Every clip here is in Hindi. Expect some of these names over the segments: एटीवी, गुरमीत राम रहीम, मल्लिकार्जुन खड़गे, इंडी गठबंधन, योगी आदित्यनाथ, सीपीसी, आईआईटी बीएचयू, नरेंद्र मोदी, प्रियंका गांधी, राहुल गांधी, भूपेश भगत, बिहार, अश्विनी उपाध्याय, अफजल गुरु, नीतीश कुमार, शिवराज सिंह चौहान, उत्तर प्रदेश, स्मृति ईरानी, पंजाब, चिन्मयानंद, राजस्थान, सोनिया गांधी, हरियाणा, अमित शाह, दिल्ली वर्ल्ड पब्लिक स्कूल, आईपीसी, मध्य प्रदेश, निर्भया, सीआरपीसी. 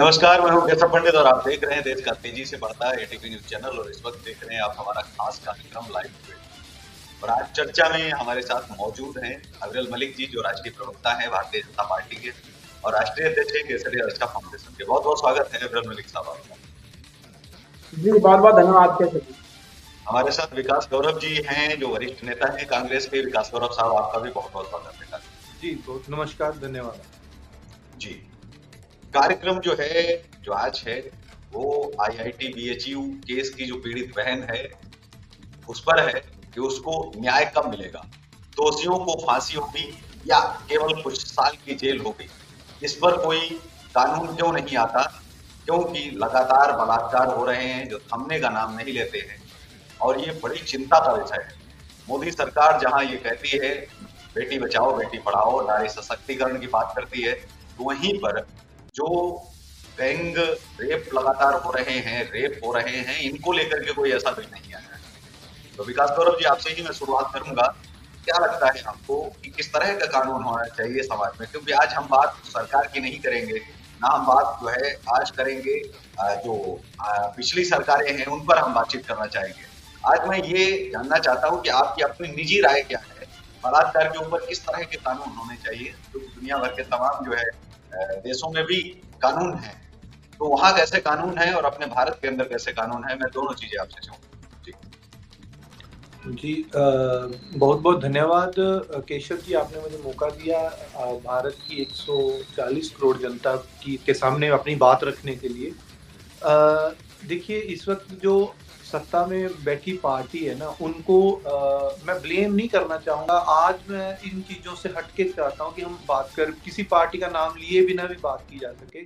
नमस्कार, मैं हूं केशव पंडित और आप देख रहे हैं देश का तेजी से बढ़ता है एटीवी न्यूज चैनल। और इस वक्त देख रहे हैं आप हमारा खास कार्यक्रम लाइव। और आज चर्चा में हमारे साथ मौजूद हैं अग्रवाल मलिक जी, जो राष्ट्रीय प्रवक्ता हैं भारतीय जनता पार्टी के और राष्ट्रीय अध्यक्ष केसरी रक्षा फाउंडेशन के। बहुत बहुत स्वागत है अग्रवाल मलिक साहब आपका। जी बहुत बहुत धन्यवाद केसरी। हमारे साथ विकास गौरव जी हैं, जो वरिष्ठ नेता हैं कांग्रेस के। विकास गौरव साहब आपका भी बहुत बहुत स्वागत है। जी बहुत नमस्कार, धन्यवाद जी। कार्यक्रम जो है, जो आज है, वो आईआईटी बीएचयू केस की जो पीड़ित बहन है उस पर है कि उसको न्याय कब मिलेगा, दोषियों को फांसी होगी या केवल कुछ साल की जेल होगी। इस पर कोई कानून क्यों नहीं आता, क्योंकि लगातार बलात्कार हो रहे हैं जो थमने का नाम नहीं लेते हैं। और ये बड़ी चिंता का विषय है। मोदी सरकार जहां ये कहती है बेटी बचाओ बेटी पढ़ाओ, नारी सशक्तिकरण की बात करती है, तो वहीं पर जो गैंग रेप लगातार हो रहे हैं, इनको लेकर के कोई ऐसा बिल नहीं आया। तो विकास गौरव जी आपसे ही मैं शुरुआत करूंगा, क्या लगता है आपको कि किस तरह का कानून होना चाहिए समाज में? क्योंकि आज हम बात सरकार की नहीं करेंगे, ना हम बात जो है आज करेंगे जो पिछली सरकारें हैं उन पर हम बातचीत करना चाहेंगे। आज मैं ये जानना चाहता हूँ कि आपकी अपनी निजी राय क्या है बलात्कार के ऊपर, किस तरह के कानून होने चाहिए? क्योंकि दुनिया भर के तमाम जो है देशों में भी कानून है, तो वहाँ कैसे कानून है और अपने भारत के अंदर कैसे कानून है, मैं दोनों चीजें आपसे चाहूँगा। जी बहुत बहुत धन्यवाद केशव जी, आपने मुझे मौका दिया भारत की 140 करोड़ जनता की के सामने अपनी बात रखने के लिए। देखिए, इस वक्त जो सत्ता में बैठी पार्टी है ना, उनको मैं ब्लेम नहीं करना चाहूँगा। आज मैं इन चीज़ों से हटके चाहता हूँ कि हम बात कर किसी पार्टी का नाम लिए बिना भी बात की जा सके।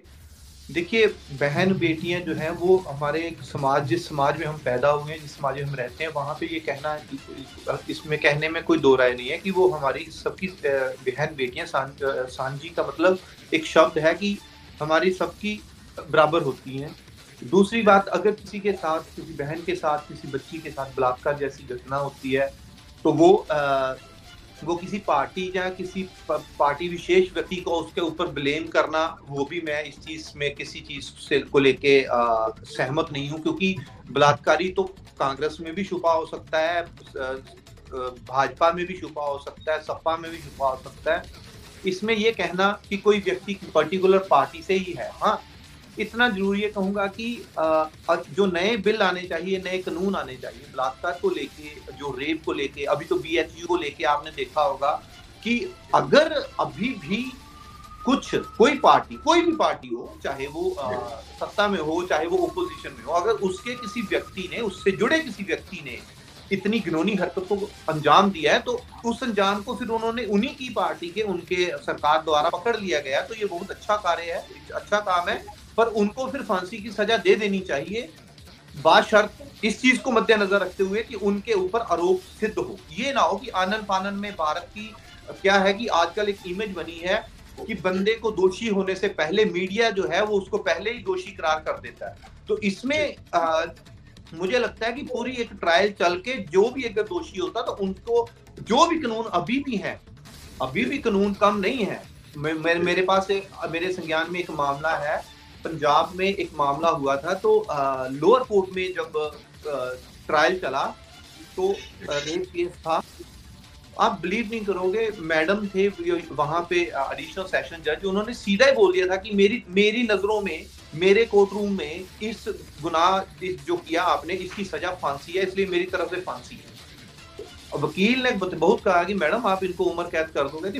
देखिए, बहन बेटियाँ जो हैं वो हमारे समाज, जिस समाज में हम पैदा हुए हैं, जिस समाज में हम रहते हैं, वहाँ पे ये कहना कि इसमें कहने में कोई दो राय नहीं है कि वो हमारी सबकी बहन बेटियाँ, सांझी का मतलब एक शब्द है कि हमारी सबकी बराबर होती हैं। दूसरी बात, अगर किसी के साथ, किसी बहन के साथ, किसी बच्ची के साथ बलात्कार जैसी घटना होती है तो वो किसी पार्टी या किसी पार्टी विशेष व्यक्ति को उसके ऊपर ब्लेम करना, वो भी मैं इस चीज़ में किसी चीज़ से को लेके सहमत नहीं हूँ, क्योंकि बलात्कारी तो कांग्रेस में भी छुपा हो सकता है, भाजपा में भी छुपा हो सकता है, सपा में भी छुपा हो सकता है। इसमें यह कहना कि कोई व्यक्ति पर्टिकुलर पार्टी से ही है, हाँ इतना जरूर ये कहूँगा कि जो नए बिल आने चाहिए, नए कानून आने चाहिए बलात्कार को लेके, जो रेप को लेके, अभी तो बीएचयू को लेके आपने देखा होगा कि अगर अभी भी कुछ कोई भी पार्टी हो, चाहे वो सत्ता में हो चाहे वो ओपोजिशन में हो, अगर उसके किसी व्यक्ति ने, उससे जुड़े किसी व्यक्ति ने इतनी घिनौनी हरकतों को अंजाम दिया है, तो उस अंजाम को फिर उन्होंने उन्हीं की पार्टी के, उनके सरकार द्वारा पकड़ लिया गया, तो ये बहुत अच्छा कार्य है, अच्छा काम है, पर उनको फिर फांसी की सजा दे देनी चाहिए, बाशर्त इस चीज को मद्देनजर रखते हुए कि उनके ऊपर आरोप सिद्ध हो। ये ना हो कि आनन फानन में भारत की क्या है कि आजकल एक इमेज बनी है कि बंदे को दोषी होने से पहले मीडिया जो है वो उसको पहले ही दोषी करार कर देता है। तो इसमें मुझे लगता है कि पूरी एक ट्रायल चल के जो भी अगर दोषी होता तो उनको जो भी कानून अभी भी कानून कम नहीं है। मेरे पास मेरे संज्ञान में एक मामला है, पंजाब में एक मामला हुआ था, तो लोअर कोर्ट में जब ट्रायल चला तो रेप केस था। आप बिलीव नहीं करोगे, मैडम थे वहाँ पे एडिशनल सेशन जज, उन्होंने सीधा ही बोल दिया था कि मेरी नजरों में, मेरे कोर्ट रूम में इस गुनाह जो किया आपने, इसकी सजा फांसी है, इसलिए मेरी तरफ से फांसी है। वकील ने बहुत कहा कि मैडम आप इनको उम्र कैद कर दोगे, कि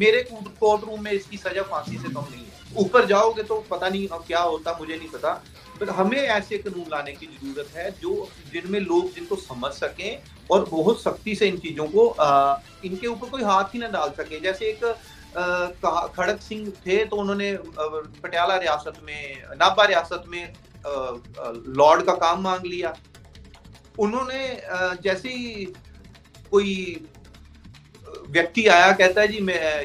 मेरे कोर्ट रूम में इसकी सजा फांसी से कम नहीं है, ऊपर जाओगे तो पता नहीं अब क्या होता, मुझे नहीं पता। पर हमें ऐसे कानून लाने की जरूरत है जो जिनमें लोग, जिनको समझ सकें और बहुत सख्ती से इन चीज़ों को इनके ऊपर कोई हाथ ही ना डाल सके। जैसे एक खड़क सिंह थे, तो उन्होंने पटियाला रियासत में, नाभा रियासत में लॉर्ड का काम मांग लिया। उन्होंने जैसे ही कोई व्यक्ति आया, कहता है जी मैं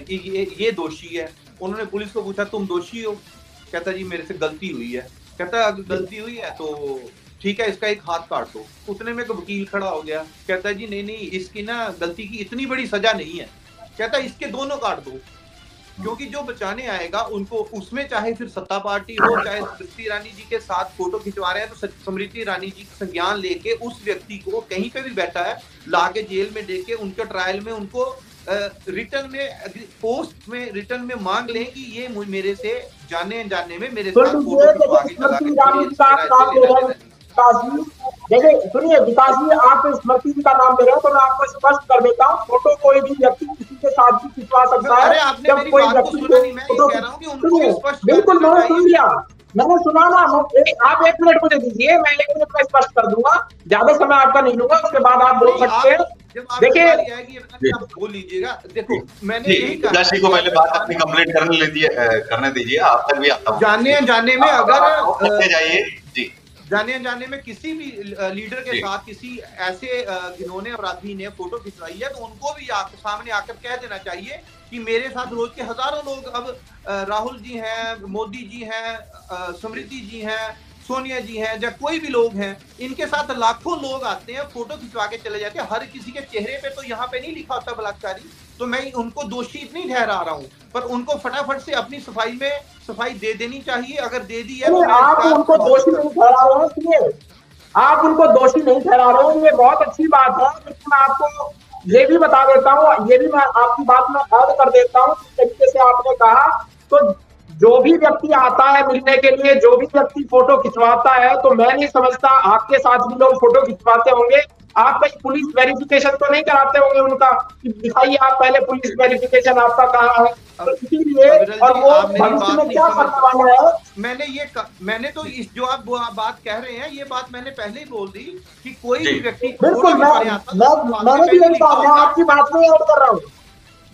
ये दोषी है, उन्होंने पुलिस को पूछा तुम दोषी हो, कहता जी मेरे से गलती हुई है, कहता अगर गलती हुई है तो ठीक है, इसका एक हाथ काट दो। उतने में एक वकील खड़ा हो गया, कहता जी नहीं, इसकी ना गलती की इतनी बड़ी सजा नहीं है, कहता इसके दोनों काट दो। क्योंकि जो बचाने आएगा उनको उसमें चाहे फिर सत्ता पार्टी हो, चाहे स्मृति ईरानी जी के साथ फोटो खिंचवा रहे हैं तो स्मृति ईरानी जी का संज्ञान लेके उस व्यक्ति को कहीं पे भी बैठा है लाके जेल में लेके उनके ट्रायल में उनको रिटर्न में पोस्ट में रिटर्न में मांग लें कि ये मेरे से जाने अनजाने में मेरे साथ फोटो। देखिए सुनिए विकास जी, आप स्मृति जी का नाम ले रहे हो तो मैं आपको स्पष्ट कर देता हूँ, फोटो कोई भी व्यक्ति किसी के साथ भी खिंचवा सकता है। जब कोई व्यक्ति बिल्कुल मैंने सुन लिया, मैंने सुना ना, आप एक मिनट मुझे दीजिए, मैं एक मिनट में स्पष्ट कर दूंगा, ज्यादा समय आपका नहीं लूंगा, उसके बाद आप बोल सकते हैं। देखिए बोल लीजिएगा, देखो मैंने यही को पहले बात अपनी कंप्लीट करने दीजिए, आप तक भी जाने अनजाने में अगर जाइए जी, जाने अनजाने में किसी भी लीडर के साथ किसी ऐसे घिनौने अपराधी ने फोटो खिंचवाई है तो उनको भी आपके सामने आकर कह देना चाहिए कि मेरे साथ रोज के हजारों लोग, अब राहुल जी हैं, मोदी जी हैं, स्मृति जी हैं, सोनिया जी हैं, या कोई भी लोग हैं, इनके साथ लाखों लोग आते हैं, फोटो खिंचवा के चले जाते हैं। हर किसी के चेहरे पे तो यहाँ पे नहीं लिखा होता बलात्कारी, तो मैं उनको दोषी नहीं ठहरा रहा हूँ, पर उनको फटाफट से अपनी सफाई में सफाई दे देनी चाहिए। अगर दे दी है तो आप उनको दोषी नहीं ठहरा रहे हो, इसलिए आप उनको दोषी नहीं ठहरा रहे हो, ये बहुत अच्छी बात है। लेकिन मैं आपको ये भी बता देता हूँ, ये भी मैं आपकी बात में ऐड कर देता हूँ, जिस तरीके से आपने कहा तो जो भी व्यक्ति आता है मिलने के लिए, जो भी व्यक्ति फोटो खिंचवाता है, तो मैं नहीं समझता आपके साथ भी लोग फोटो खिंचवाते होंगे। आप कहीं पुलिस वेरिफिकेशन तो नहीं कराते होंगे उनका, दिखाइए आप पहले पुलिस वेरिफिकेशन आपका कहाँ है, तो इसीलिए और वो भविष्य में क्या करने वाला है। मैंने तो इस जो आप बात कह रहे हैं ये बात मैंने पहले ही बोल दी कि कोई भी व्यक्ति बिल्कुल, मैंने भी यही बात है, आपकी बात में ऐड कर रहा हूँ,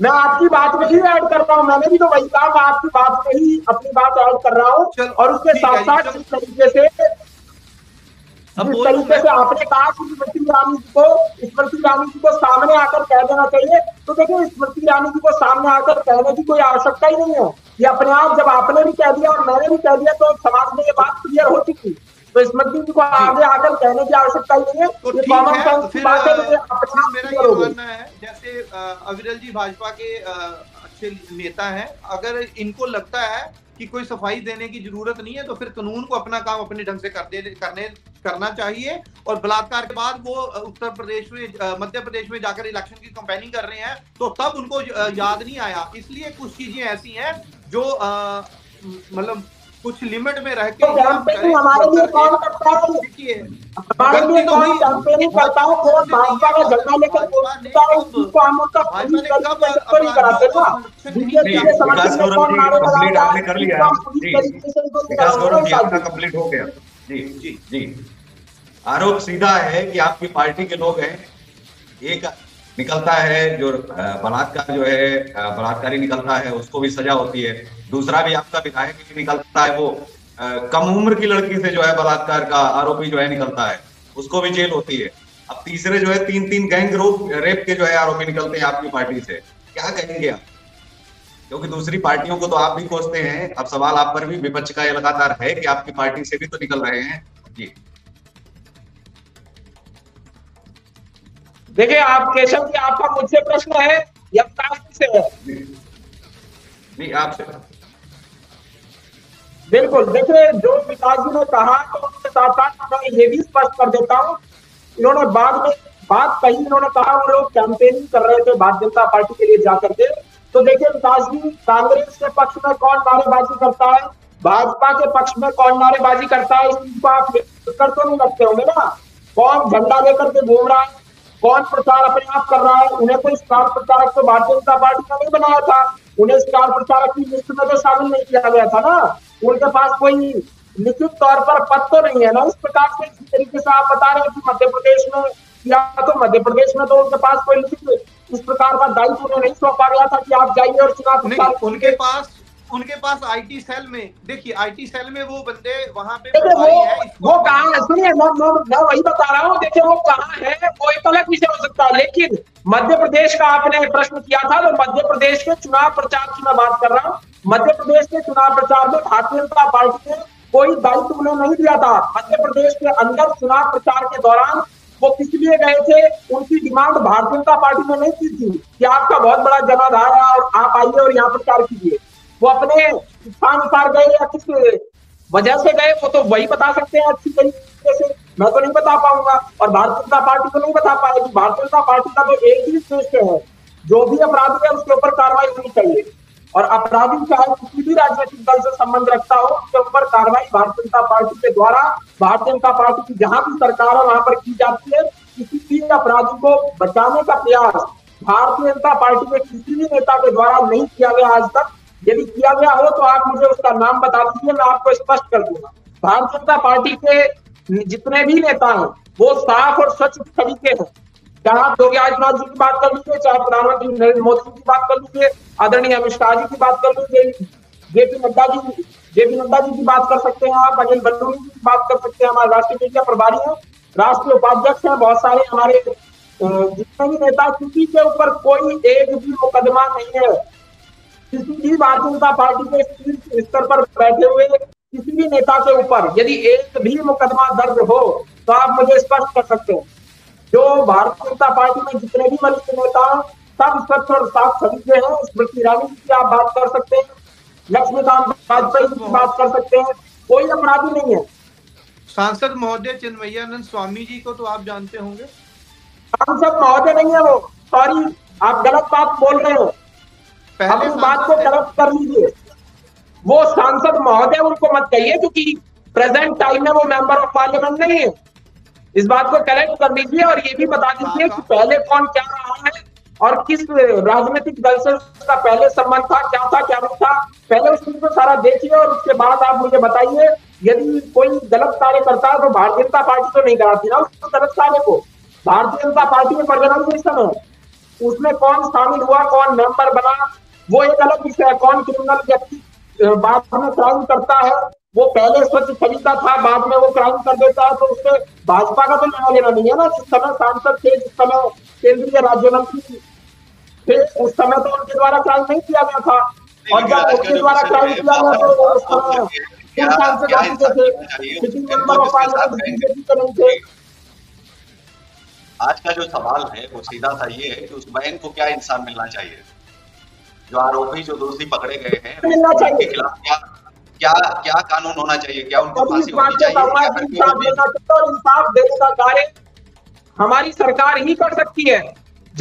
मैं आपकी बात में ही ऐड कर रहा हूँ, मैंने भी तो वही कहा, मैं आपकी बात में ही अपनी बात ऐड कर रहा हूँ। और उसके साथ साथ जिस तरीके से आपने कहा कि स्मृति ईरानी जी को सामने आकर कह देना चाहिए, तो देखिए स्मृति ईरानी जी को सामने आकर कहने की कोई आवश्यकता ही नहीं है, ये अपने आप जब आपने भी कह दिया और मैंने भी कह दिया तो समाज में ये बात क्लियर हो चुकी, तो स्मृति जी को आगे आकर कहने की आवश्यकता नहीं है, तो ये कॉमन सेंस की बात है। मेरा ये मानना है जैसे अविरल जी भाजपा के अच्छे नेता हैं, अगर इनको लगता है कि कोई सफाई देने की जरूरत नहीं है तो फिर कानून को अपना काम अपने ढंग से करना चाहिए। और बलात्कार के बाद वो उत्तर प्रदेश में, मध्य प्रदेश में जाकर इलेक्शन की कैंपेनिंग कर रहे हैं तो तब उनको याद नहीं आया, इसलिए कुछ चीजें ऐसी हैं जो मतलब कुछ लिमिट में रह के हमारे लिए काम करता है, हमारे लिए कौन कैंपेनिंग करता है, कौन भाजपा का झंडा लेकर बोलता है, उसको हम उनका नहीं कराते ना। विकास गौरव जी कंप्लीट आपने कर लिया है, विकास गौरव जी आपका कंप्लीट हो गया जी जी जी। आरोप सीधा है कि आपकी पार्टी के लोग हैं, एक निकलता है जो बलात्कार जो है बलात्कारी निकलता है उसको भी सजा होती है, दूसरा भी आपका विधायक निकलता है वो कम उम्र की लड़की से जो है बलात्कार का आरोपी जो है निकलता है उसको भी जेल होती है, अब तीसरे जो है तीन गैंग रेप के जो है आरोपी निकलते हैं आपकी पार्टी से, क्या कहेंगे आप? क्योंकि दूसरी पार्टियों को तो आप भी कोसते हैं, अब सवाल आप पर भी विपक्ष का यह लगातार है कि आपकी पार्टी से भी तो निकल रहे हैं जी। देखिए आप केशव जी, आपका मुझसे प्रश्न है या से है? नहीं आपसे बिल्कुल। देखिए जो विकास जी ने कहा तो उनके साथ साथ मैं ये भी स्पष्ट कर देता हूँ, इन्होंने बाद में बात कही, इन्होंने कहा वो लोग कैंपेनिंग कर रहे थे भारतीय जनता पार्टी के लिए जाकर के, तो देखिए विकास जी, कांग्रेस के पक्ष में कौन नारेबाजी करता है, भाजपा के पक्ष में कौन नारेबाजी करता है, इस चीज को आप कर तो नहीं रखते होंगे ना, कौन झंडा लेकर के घूम रहा है, कौन प्रचार अपने आप कर रहा है, उन्हें कोई स्टार प्रचारक तो भारतीय जनता पार्टी ने नहीं बनाया था, उन्हें स्टार प्रचारक की लिस्ट में तो शामिल नहीं किया गया था ना, उनके पास कोई निश्चित तौर पर पद तो नहीं है ना। इस प्रकार से इस तरीके से आप बता रहे हैं कि मध्य प्रदेश में किया तो मध्य प्रदेश में तो उनके पास कोई निश्चित इस प्रकार का दायित्व उन्हें नहीं सौंपा गया था कि आप जाइए और चुनाव प्रचार। उनके पास आईटी सेल में, देखिए आईटी सेल में वो बंदे वहां पे वो कहाँ है, सुनिए मैं वही बता रहा हूँ, देखिए वो कहाँ है वो एक अलग विषय हो सकता है, लेकिन मध्य प्रदेश का आपने प्रश्न किया था तो मध्य प्रदेश के चुनाव प्रचार की मैं बात कर रहा हूँ, मध्य प्रदेश के चुनाव प्रचार में भारतीय जनता पार्टी ने कोई दायित्व उन्हें नहीं दिया था, मध्य प्रदेश के अंदर चुनाव प्रचार के दौरान वो किस लिए गए थे, उनकी डिमांड भारतीय जनता पार्टी ने नहीं की थी कि आपका बहुत बड़ा जनाधार है और आप आइए और यहाँ प्रचार कीजिए। वो अपने स्थान अनुसार गए या किस वजह से गए वो तो वही बता सकते हैं अच्छी तरीके से, मैं तो नहीं बता पाऊंगा और भारतीय जनता पार्टी को नहीं बता पाएगी। भारतीय जनता पार्टी का तो एक ही उद्देश्य है, जो भी अपराधी है उसके ऊपर कार्रवाई होनी चाहिए और अपराधी चाहे किसी भी राजनीतिक दल से संबंध रखता हो उसके ऊपर कार्रवाई भारतीय जनता पार्टी के द्वारा भारतीय जनता पार्टी की जहां भी सरकार है वहां पर की जाती है। किसी भी अपराधी को बचाने का प्रयास भारतीय जनता पार्टी के किसी भी नेता के द्वारा नहीं किया गया आज तक। यदि किया गया हो तो आप मुझे उसका नाम बता दीजिए, मैं आपको स्पष्ट कर दूंगा। भारतीय जनता पार्टी के जितने भी नेता हैं वो साफ और स्वच्छ तरीके हैं, चाहे आप योगी आदित्यनाथ जी की बात कर लीजिए, चाहे प्रधानमंत्री नरेंद्र मोदी जी की बात कर लीजिए, आदरणीय अमित शाह जी की बात कर लीजिए, जेपी नड्डा जी की बात कर सकते हैं आप, अनिल बलूनी जी की बात कर सकते हैं, हमारे राष्ट्रीय मीडिया प्रभारी हैं, राष्ट्रीय उपाध्यक्ष हैं, बहुत सारे हमारे जितने भी नेता, किसी के ऊपर कोई एक भी मुकदमा नहीं है। किसी भी भारतीय जनता पार्टी के स्तर पर बैठे हुए किसी भी नेता के ऊपर यदि एक भी मुकदमा दर्ज हो तो आप मुझे स्पष्ट कर सकते हैं। जो भारतीय जनता पार्टी में जितने भी वरिष्ठ नेता सब स्वच्छ और साफ सभी हैं। स्मृति ईरानी की आप बात कर सकते हैं, लक्ष्मीकांत वाजपेयी की बात कर सकते हैं, कोई अपराधी नहीं है। सांसद महोदय चिन्मयानंद स्वामी जी को तो आप जानते होंगे। सांसद महोदय नहीं है वो, सॉरी आप गलत बात बोल रहे हो, आप इस बात को गलत कर लीजिए। वो सांसद महोदय उनको मत कहिए क्योंकि प्रेजेंट टाइम में वो मेंबर ऑफ पार्लियामेंट नहीं है। इस बात को करेक्ट कर लीजिए और ये भी बता दीजिए कि पहले कौन क्या रहा है और किस राजनीतिक दल से उसका पहले संबंध था, क्या था क्या नहीं था, पहले उस चीज को सारा देखिए और उसके बाद आप मुझे बताइए। यदि कोई गलत कार्य करता है तो भारतीय जनता पार्टी तो नहीं कराती ना उस गलत कार्य को। भारतीय जनता पार्टी में ऑर्गेनाइजेशन है, उसमें कौन शामिल हुआ, कौन मेंबर बना वो एक अलग विषय है, कौन क्रिमिनल व्यक्ति बाद में क्राइम करता है, वो पहले स्वच्छ खरीदा था बाद में वो क्राइम कर देता है, तो उससे भाजपा का तो लेना देना नहीं है ना। जिस समय सांसद थे, जिस समय केंद्रीय राज्य मंत्री थे, उस समय तो उनके द्वारा क्राइम नहीं किया गया था और जब उनके द्वारा क्राइम किया गया तो उस समय किन सांसद आते थे, किसी मेंबर ऑफ पार्लियामेंट नहीं थे। आज का जो सवाल है वो सीधा सा ये है कि उस बहन को क्या इंसाफ मिलना चाहिए, जो आरोपी जो दोषी पकड़े गए हैं मिलना चाहिए, क्या क्या कानून होना चाहिए, क्या उनको फांसी होनी चाहिए। इंसाफ देने का कार्य हमारी सरकार ही कर सकती है।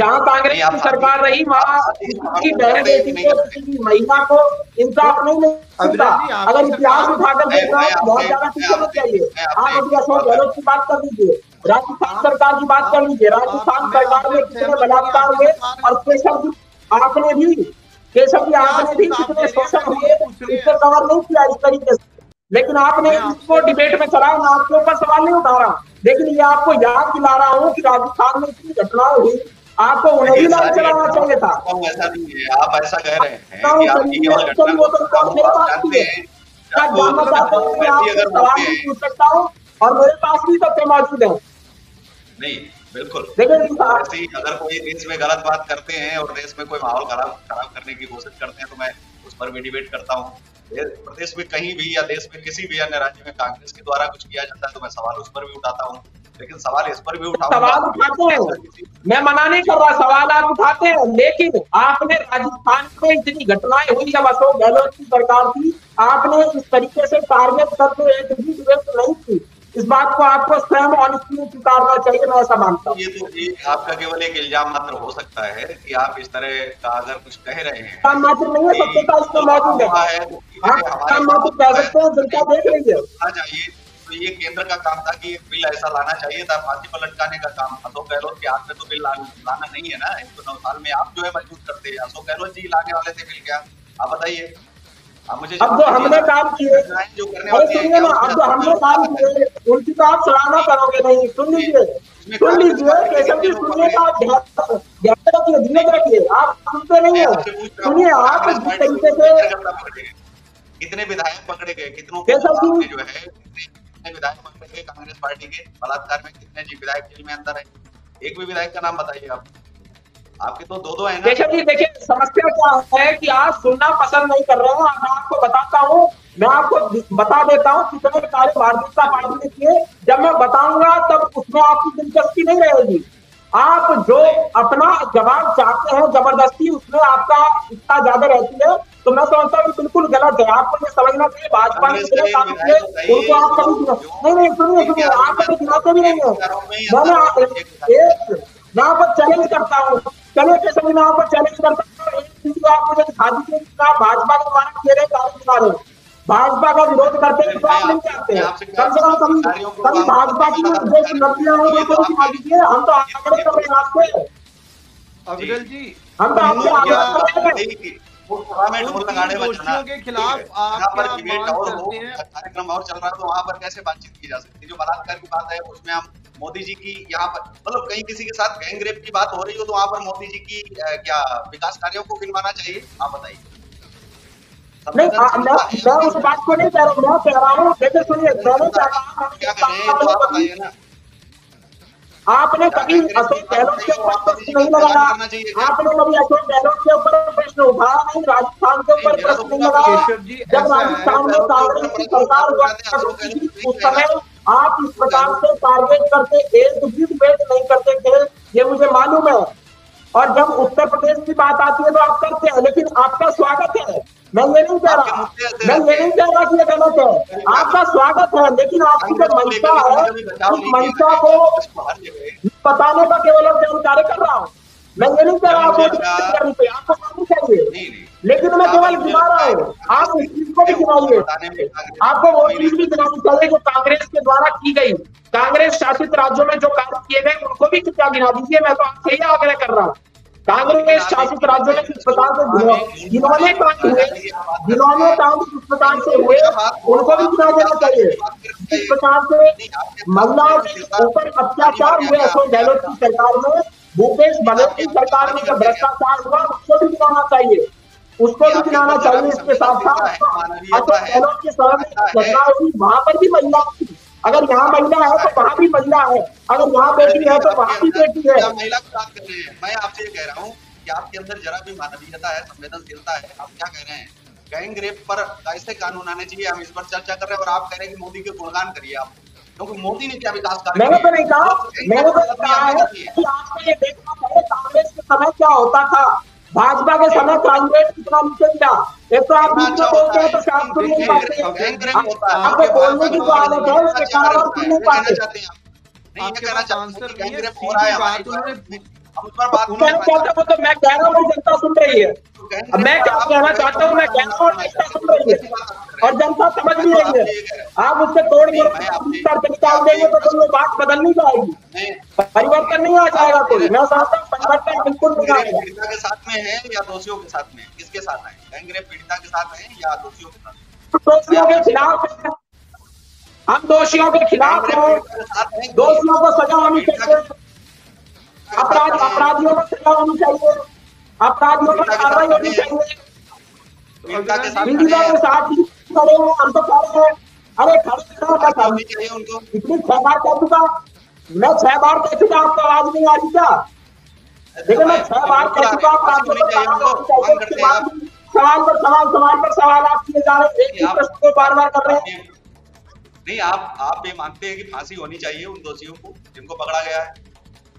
जहां कांग्रेस की सरकार रही वहां बहन बेटी को, किसी महिला को इंसाफ नहीं मिलता। अगर इतिहास उठाकर देखना है बहुत ज्यादा पीछे मत जाइए आप। अभी अशोक गहलोत की बात कर लीजिए, राजस्थान सरकार की बात कर लीजिए, राजस्थान सरकार में कितने बलात्कार हुए और आपने भी कितने शोषण हुए इससे कवर नहीं किया इस तरीके से, लेकिन आपने इसको डिबेट में चलाया ना, आपके ऊपर सवाल नहीं उठा रहा। लेकिन ये आपको याद दिला रहा हूँ कि राजस्थान में इतनी घटनाएं हुई, आपको उन्हें भी लाल चलाना चाहिए था। ऐसा नहीं है, आप ऐसा कह रहे हैं, क्या जानना चाहते हैं मैं आपसे सवाल नहीं पूछ सकता हूँ और मेरे पास भी सबसे मौजूद है नहीं। बिल्कुल, ऐसे ही अगर कोई देश में गलत बात करते हैं और देश में कोई माहौल खराब करने की कोशिश करते हैं तो मैं उस पर भी डिबेट करता हूँ। प्रदेश में कहीं भी या देश में किसी भी अन्य राज्य में कांग्रेस के द्वारा कुछ किया जाता है तो मैं सवाल उस पर भी उठाता हूँ, लेकिन सवाल इस पर भी उठाते हैं। मैं मना नहीं कर रहा, सवाल आप उठाते हैं, लेकिन आपने राजस्थान में इतनी घटनाएं हुई जब अशोक गहलोत की सरकार थी, आपने इस तरीके से टारगेट करके एक भी डिबेट नहीं की। इस बात को आपको स्वयं ऑनेस्टली स्वीकारना चाहिए, मैं ऐसा मानता हूँ। ये तो एक आपका केवल एक इल्जाम मात्र हो सकता है कि आप इस तरह का अगर कुछ कह रहे हैं, काम मात्र नहीं है, सत्यता इसमें मौजूद है, काम मात्र कह सकते हैं, जनता देख रही है। तो ये केंद्र का काम था कि बिल ऐसा लाना चाहिए था, फांसी पर लटकाने का काम अशोक गहलोत के हाथ में तो बिल लाना नहीं है ना, इसको 9 साल में आप जो है मजबूत करते हैं। अशोक गहलोत जी लाने वाले थे बिल, क्या आप बताइए? अब जो हमने काम किए, अरे सुनिए ना, अब जो हमने काम किए उनकी तो आप सराहना करोगे नहीं। सुन लीजिए केशव जी, सुनिए तो आप ध्यान रखिए, धीरज रखिए, आप सुनते नहीं है। सुनिए आप जिस तरीके से कितने विधायक पकड़े गए, कितनों जो है कितने विधायक पकड़े गए कांग्रेस पार्टी के, बलात्कार में कितने जी विधायक जेल में अंदर है, एक भी विधायक का नाम बताइए आप। आपके तो दो है ना। देखिए समस्या क्या है कि आप सुनना पसंद नहीं कर रहे हो। मैं आपको बताता हूँ मैं आपको बता देता हूँ कितने कार्य भारतीय जनता पार्टी ने किए, जब मैं बताऊंगा तब उसमें आपकी दिलचस्पी नहीं रहेगी। आप जो अपना जवाब चाहते हैं जबरदस्ती, उसमें आपका इतना ज्यादा रहती है, तो मैं समझता हूँ बिल्कुल गलत है। आपको ये समझना चाहिए भाजपा ने इतने काम किए उनको आप कभी नहीं सुनिए, आप कभी गिनाते भी नहीं है। मैं यहाँ पर चैलेंज करता हूँ, चले के समय मैं यहाँ पर चैलेंज करता हूँ, आप मुझे दिखा दीजिए भाजपा के द्वारा किए गए कार्य दिखा रहे हैं। भाजपा का विरोध करते हैं आप नहीं चाहते, कम से कम कभी भाजपा की जो चुनौतियां हैं वो तो दिखा दीजिए। हम तो आगे का प्रयास करें अविरल जी, हम तो आपके आगे के खिलाफ आप कार्यक्रम और चल रहा है, तो वहाँ पर कैसे बातचीत की जा सकती है? जो बलात्कार की बात है उसमें हम मोदी जी की यहाँ पर मतलब कहीं किसी के साथ गैंगरेप की बात हो रही हो तो वहाँ पर मोदी जी की क्या विकास कार्यों को गिनवाना चाहिए? आप बताइए। नहीं, मैं उस बात को नहीं कह रहा हूँ, मैं कह रहा हूँ देखिए सुनिए, मैंने क्या कहा, आपने कभी अशोक गहलोत के ऊपर प्रश्न नहीं लगाया, आपने कभी अशोक गहलोत के ऊपर प्रश्न उठाया नहीं, राजस्थान के ऊपर प्रश्न नहीं लगाया। जब राजस्थान में कांग्रेस की सरकार हुआ उस समय आप इस प्रकार से टारगेट करते, एक भी वेट नहीं करते थे, ये मुझे मालूम है। और जब उत्तर प्रदेश की बात आती है तो आप करते हैं, लेकिन आपका स्वागत है, मैं ये नहीं कह रहा, मैं ये नहीं कह रहा कि ये गलत है, आपका स्वागत है, लेकिन आपकी जो मंशा है उस मंशा को बताने का केवल जानकारी कर रहा हूँ। मैं ये नहीं कह रहा आपको करनी चाहिए, लेकिन मैं केवल गिना रहा हूँ, आप उस चीज को भी गिनाइए, आपको वो चीज भी गिनानी चाहिए जो कांग्रेस के द्वारा की गई, कांग्रेस शासित राज्यों में जो कार्य किए गए उनको भी कितना गिना दीजिए। मैं तो आपसे यही आग्रह कर रहा हूँ, कांग्रेस शासित राज्यों में किस प्रकार से जिन्होंने काम हुए, जिन्होंने काम किस प्रकार से हुए उनको भी गिना देना चाहिए। किस प्रकार से महिलाओं के ऊपर अत्याचार हुए अशोक गहलोत की सरकार में, भूपेश भगत की सरकार में जो भ्रष्टाचार हुआ उसको भी गिनाना चाहिए, उसको भी गिनाना चाहिए। इसके साथ साथ अशोक गहलोत के समय घटना हुई वहां पर भी महिला, अगर यहाँ महिला है तो वहाँ भी महिला है, अगर यहाँ बेटी है तो वहाँ भी बेटी है। महिला की बात कर रहे हैं, मैं आपसे ये कह रहा हूँ कि आपके अंदर जरा भी मानवीयता है, संवेदनशीलता है। आप क्या कह रहे हैं? गैंग रेप पर ऐसे कानून आने चाहिए, हम इस पर चर्चा कर रहे हैं, और आप कह रहे हैं कि मोदी के गुणगान करिए आप, क्योंकि मोदी ने क्या विकास कर। मैंने तो नहीं कहा, मैंने तो कहा है कि आपको ये देखना चाहिए कांग्रेस के समय क्या होता था, भाजपा के समय कांग्रेस कितना नीचे गिरा। एक तो आप बीच में बोलते हैं तो शांत नहीं पाते, आपको बोलने की तो आदत है, उसके कारण आप नहीं पाते। वो तो मैं कह रहा हूँ, जनता सुन रही है, मैं क्या कहना चाहता हूँ, मैं कह रहा हूँ, जनता सुन रही है और जनता समझ भी रही है। आप उससे तोड़ निकाल देंगे तो तुम लोग बात बदल नहीं पाएगी, परिवर्तन नहीं आ जाएगा। तो मैं चाहता हूँ परिवर्तन बिल्कुल नहीं आएगा। पीड़िता के साथ में है या दोषियों के साथ में, किसके साथ है? गैंगरेप पीड़िता के साथ है या दोषियों के साथ? दोषियों के खिलाफ है, हम दोषियों के खिलाफ है, दोषियों को सजा होनी चाहिए, अपराधियों को सजा होनी चाहिए, अपराधियों पर कार्रवाई होनी चाहिए। पीड़िता के साथ ही खड़े हैं, हम तो खड़े हैं, अरे खड़े चाहिए उनको। इतनी 6 बार कह चुका, मैं 6 बार कह चुका, आपको आवाज नहीं आ रही क्या? देखिए मैं 6 बार कह चुका, आप सवाल पर सवाल आप किए जा रहे हैं, एक ही प्रश्न को बार बार कर रहे हैं। नहीं, आप ये मानते हैं कि फांसी होनी चाहिए उन दोषियों को जिनको पकड़ा गया है?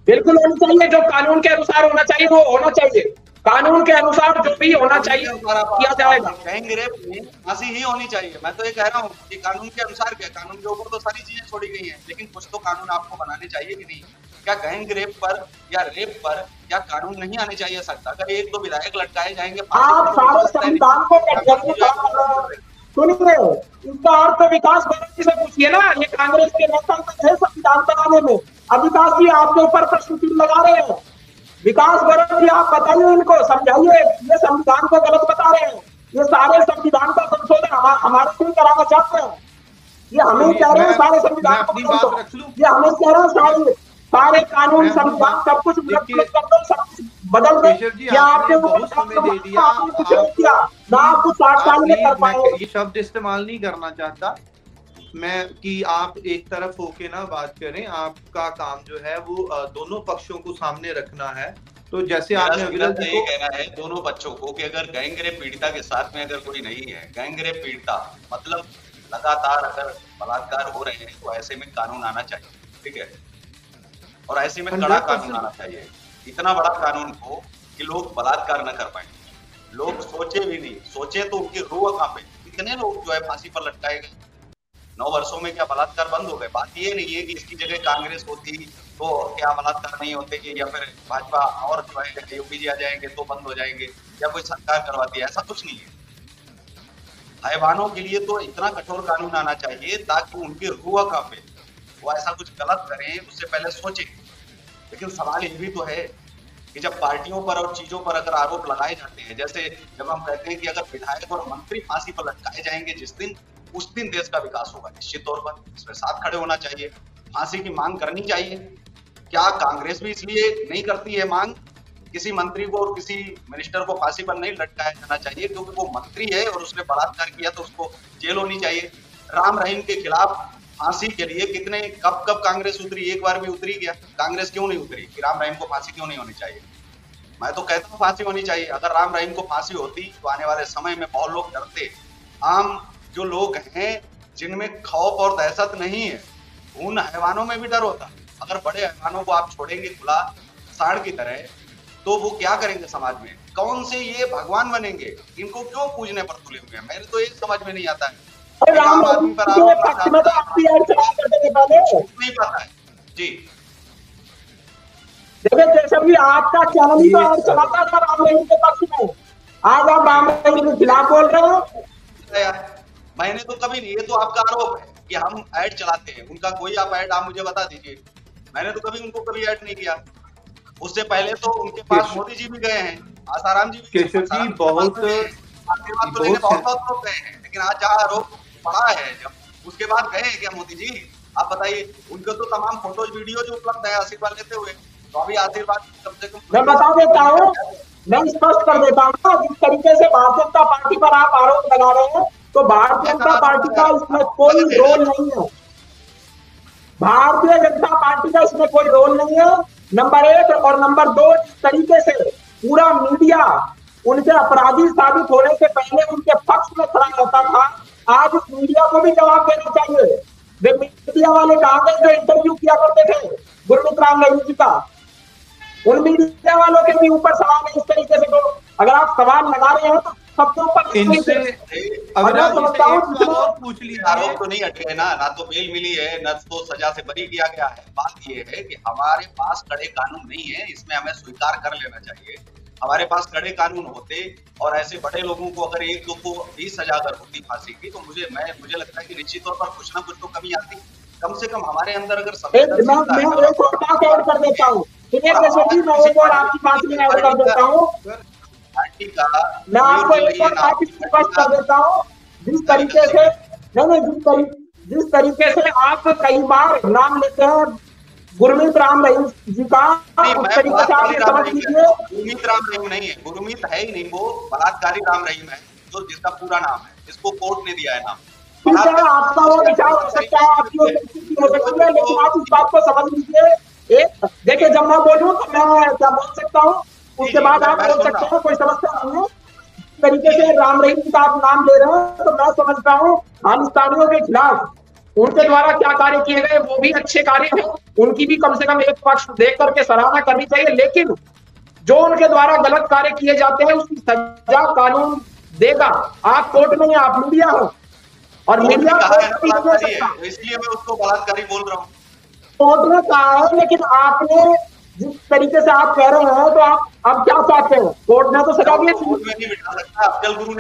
बिल्कुल होनी चाहिए, जो कानून के अनुसार होना चाहिए वो होना चाहिए, कानून के अनुसार जो भी होना चाहिए किया जाएगा। गैंगरेप में फांसी ही होनी चाहिए। मैं तो ये कह रहा हूँ कि कानून के अनुसार क्या, कानून के ऊपर तो सारी चीजें छोड़ी गई हैं, लेकिन कुछ तो कानून आपको बनाने चाहिए कि नहीं? क्या गैंगरेप पर या रेप पर क्या कानून नहीं आने चाहिए? सकता अगर 1-2 विधायक लटकाए जाएंगे, आप सारे संविधान को सुनिए, इसका अर्थ विकास गौरव से पूछिए ना, ये कांग्रेस के नेता है संविधान बनाने में। अब विकास जी आपके ऊपर प्रश्न चिन्ह लगा रहे हैं, विकास गौरव जी आप बताइए, इनको समझाइए, ये संविधान को गलत बता रहे हैं, ये सारे संविधान का संशोधन हमारे से कराना चाहते हैं, ये हमें कह रहे हैं सारे संविधान को गलत, ये हमें कह रहे हैं सारे कानून संविधान सब कुछ कर दो, सब कुछ बदल दो। क्या आपने कुछ नहीं किया ना, आपको 7 साल में कर पाए। ये शब्द इस्तेमाल नहीं करना चाहता मैं कि आप एक तरफ होके ना बात करें, आपका काम जो है वो दोनों पक्षों को सामने रखना है, तो जैसे आपने अग्रवाल जी को कहना है दोनों बच्चों को कि अगर गैंगरेप पीड़िता के साथ में अगर कोई नहीं है, गैंगरेप पीड़िता मतलब लगातार अगर बलात्कार हो रहे हैं तो ऐसे में कानून आना चाहिए, ठीक है, और ऐसे में कड़ा कानून आना चाहिए, इतना बड़ा कानून हो कि लोग बलात्कार न कर पाए, लोग सोचे भी नहीं, सोचे तो उनकी रूह कहाँ पे, कितने लोग जो है फांसी पर लटकाए गए 9 वर्षों में, क्या बलात्कार बंद हो गए? बात ये नहीं है कि इसकी जगह कांग्रेस होती तो क्या बलात्कार नहीं होते, या फिर भाजपा और जो है योगी जी आ जाएंगे तो बंद हो जाएंगे, या कोई सरकार करवाती है, ऐसा कुछ नहीं है। हैवानों के लिए तो इतना कठोर कानून आना चाहिए ताकि उनकी रूह कांपे, वो ऐसा कुछ गलत करें उससे पहले सोचे। लेकिन सवाल ये भी तो है कि जब पार्टियों पर और चीजों पर अगर आरोप लगाए जाते हैं, जैसे जब हम कहते हैं कि अगर विधायक और मंत्री फांसी पर लटकाए जाएंगे जिस दिन, उस दिन देश का विकास होगा, निश्चित तौर पर इसमें साथ खड़े होना चाहिए, फांसी की मांग करनी चाहिए। क्या कांग्रेस भी इसलिए नहीं करती है मांग, किसी मंत्री को और किसी मिनिस्टर को फांसी पर नहीं लटकाया जाना चाहिए क्योंकि वो मंत्री है और उसने बलात्कार किया तो उसको जेल होनी चाहिए। राम रहीम के खिलाफ फांसी के लिए कितने कब कांग्रेस उतरी, एक बार भी उतरी क्या कांग्रेस? क्यों नहीं उतरी कि राम रहीम को फांसी क्यों नहीं होनी चाहिए? मैं तो कहता हूँ फांसी होनी चाहिए। अगर राम रहीम को फांसी होती तो आने वाले समय में बहुत लोग डरते, आम जो लोग हैं जिनमें खौफ और दहशत नहीं है, उन हैवानों में भी डर होता। अगर बड़े हैवानों को आप छोड़ेंगे खुला सांड की तरह तो वो क्या करेंगे समाज में? कौन से ये भगवान बनेंगे? इनको क्यों पूजने पर तुले हुए हैं? मेरे तो ये समझ में नहीं आता है। आम आदमी पर नहीं पता है जी। देखिए आपका चैनल तो और चलाता था राम रहीम के पक्ष में, आज आप राम रहीम के खिलाफ बोल रहे हो। मैंने तो कभी नहीं, ये तो आपका आरोप है कि हम ऐड चलाते हैं उनका, कोई आप ऐड आप मुझे बता दीजिए, मैंने तो कभी उनको कभी ऐड नहीं किया। उससे पहले तो उनके पास मोदी जी भी गए हैं, आसाराम जी भी गए हैं, बहुत लोग गए हैं, लेकिन आज जहाँ आरोप पड़ा है जब उसके बाद गए हैं क्या मोदी जी? आप बताइए, उनके तो तमाम फोटोज वीडियो जो उपलब्ध है आशीर्वाद लेते हुए, तो अभी आशीर्वाद कम से कम मैं बता देता हूँ, मैं स्पष्ट कर देता हूँ। जिस तरीके से भारतीय जनता पार्टी पर आप आरोप लगा रहे हैं तो भारतीय जनता पार्टी का इसमें कोई रोल नहीं है, भारतीय जनता पार्टी का इसमें कोई रोल नहीं है, नंबर 1। और नंबर 2, इस तरीके से पूरा मीडिया उनके अपराधी साबित होने से पहले उनके पक्ष में खड़ा होता था, आज इस मीडिया को भी जवाब देना चाहिए। वे मीडिया वाले कहाँ गए जो इंटरव्यू किया करते थे गुरमीत राम रहीम जी का? उन मीडिया वालों के भी ऊपर सवाल है। इस तरीके से तो अगर आप सवाल लगा रहे हो तो सबके ऊपर इनसे और पूछ लीजिए। आरोप तो नहीं हटे ना तो बेल मिली है ना तो सजा से बरी किया गया है। बात ये है कि हमारे पास कड़े कानून नहीं है, इसमें हमें स्वीकार कर लेना चाहिए। हमारे पास कड़े कानून होते और ऐसे बड़े लोगों को अगर 1-2 को 20 सजा अगर होती फांसी की तो मुझे लगता है कि निश्चित तौर पर कुछ ना कुछ तो कमी आती। कम से कम हमारे अंदर अगर सब जिस तरीके से आप कई बार नाम लेते हैं गुरमीत राम रहीम जी का, उस तरीके से आप समझ लीजिए गुरमीत राम रहीम नहीं है, गुरमीत है ही नहीं, वो बलात्कारी राम रहीम है जो जिसका पूरा नाम है, जिसको कोर्ट ने दिया है नाम। आपका वो विचार हो सकता है, आपकी वो हो सकती है, लेकिन आप इस बात को समझ लीजिए। देखिए जब मैं बोलूँ तो मैं क्या बोल सकता हूँ, उसके बाद आप बोल सकते हैं, कोई समस्या नहीं है। तरीके से राम रहीम जी का आप नाम ले रहे हो तो मैं समझता हूँ खालिस्तानियों के खिलाफ उनके द्वारा क्या कार्य किए गए वो भी अच्छे कार्य हैं, उनकी भी कम से कम एक पक्ष देख करके सराहना करनी चाहिए। लेकिन जो उनके द्वारा गलत कार्य किए जाते हैं उसकी सजा कानून देगा। आप कोर्ट में, आप मीडिया हो, और मीडिया इसलिए मैं उसको बलात्कारी बोल रहा हूँ कहा है। लेकिन आपने जिस तरीके से आप कह रहे हैं तो आप अब क्या चाहते हैं? कोर्ट ने तो सजा दी, अफजल गुरु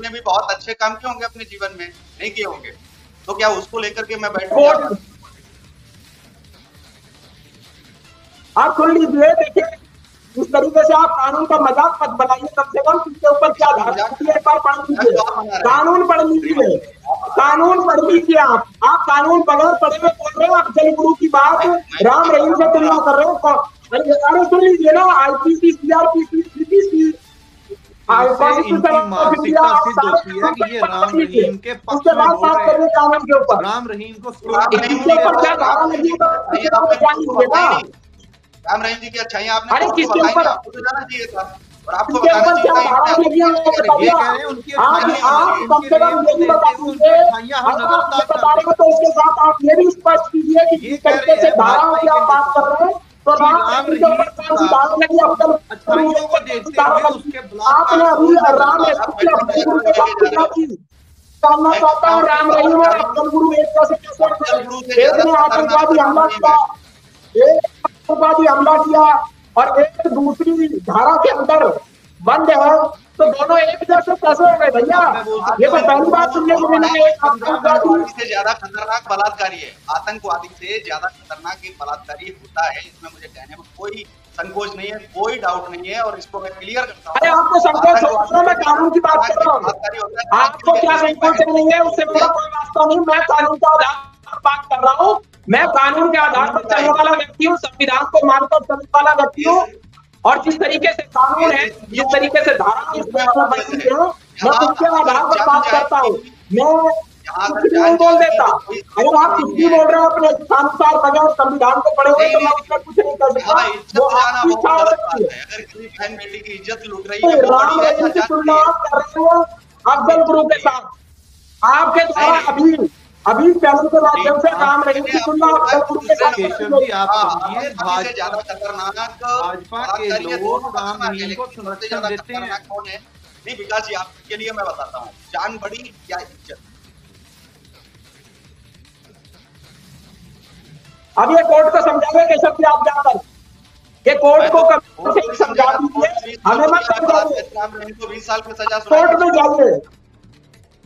ने भी बहुत अच्छे काम किए होंगे अपने जीवन में, नहीं किए होंगे तो क्या उसको लेकर के मैं बैठूं? आप सुन लीजिए, देखिए इस तरीके से आप कानून का मजाक मत बनाइए। कम से कम इसके ऊपर क्या धारा है, कानून पढ़ लीजिए, कानून पढ़ लीजिए। आप कानून बगैर पढ़े हुए बोल रहे हो, आप अफजल गुरु की बात राम रहीम से तुलना कर रहे हो। सुन लीजिए ना, आईपीसी, सीआरपीसी, सीपीसी, Ram Rahim ji की अच्छाई आपने आपको तो उसके साथ आप ये भी स्पष्ट कीजिए कि किस तरीके से धाराओं की आप बात कर रहे हैं। तो राम रहीम अच्छाइयों को देखते हुए उसके आपने अभी राम करना चाहता हूँ। राम रहीम और अब्दुल गुरु एक तरह से कैसे एक ने आतंकवादी हमला किया, एक आतंकवादी हमला किया और एक दूसरी धारा के अंदर बंद है, तो दोनों एक जैसे कैसे हो गए भैया? ये तो पहली बात सुनने को मिला है। आतंकवादी से ज्यादा खतरनाक बलात्कारी है, आतंकवादी से ज्यादा खतरनाक एक बलात्कारी होता है, इसमें मुझे कहने में कोई संकोच नहीं है, कोई डाउट नहीं है और इसको मैं क्लियर करता हूँ। अरे आपको संकोच होता है, मैं कानून की बात कर रहा हूँ, आपको क्या संकोच नहीं है उससे मेरा कोई वास्ता नहीं। मैं कानून का बात कर रहा हूँ, मैं कानून के आधार पर चलने वाला व्यक्ति हूँ, संविधान को मानकर चलने वाला व्यक्ति हूँ और जिस तरीके से कानून है, जिस तरीके से धारा है, मैं उसके आधार पर बात करता हूँ। मैं कुछ नहीं बोल देता। अगर आप कुछ भी बोल रहे हो अपने स्थानुसार बगैर संविधान को पढ़े हुए, तो मैं उसका कुछ नहीं कर सकता। वो आपकी इच्छा हो सकती है। राम रहीम की तुलना आप कर रहे हो अफजल गुरु के साथ, आपके द्वारा अभी चैनल के माध्यम से राम रहीम की तुलना अफजल गुरु के साथ। केशव जी आप समझिए, भाजपा के लोग राम रहीम को समर्थन देते हैं। कौन है जी विकास जी? आपके लिए मैं बताता हूँ, जान बड़ी या इज्जत। अब ये कोर्ट को समझाइए केशव जी, आप जाकर ये कोर्ट को कभी समझा दीजिए, हमें मत समझाइए। राम रहीम को 20 साल की सजा कोर्ट में जाइए।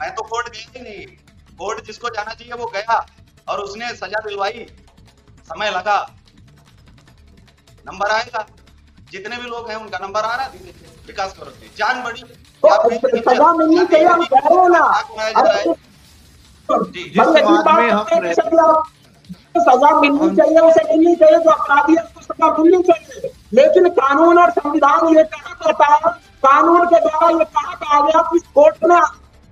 मैं तो कोर्ट गया ही नहीं, कोर्ट जिसको जाना चाहिए वो गया और उसने सजा दिलवाई। समय लगा, नंबर आएगा, जितने भी लोग हैं उनका नंबर आ रहा है। विकास गौरव जी जान बड़ी सजा मिलनी चाहिए, हम कह रहे हो ना, सजा मिलनी चाहिए, उसे मिलनी चाहिए, जो अपराधी है उसको सजा मिलनी चाहिए। लेकिन कानून और संविधान ये कहा कहता है, कानून के द्वारा ये कहा गया कि कोर्ट ने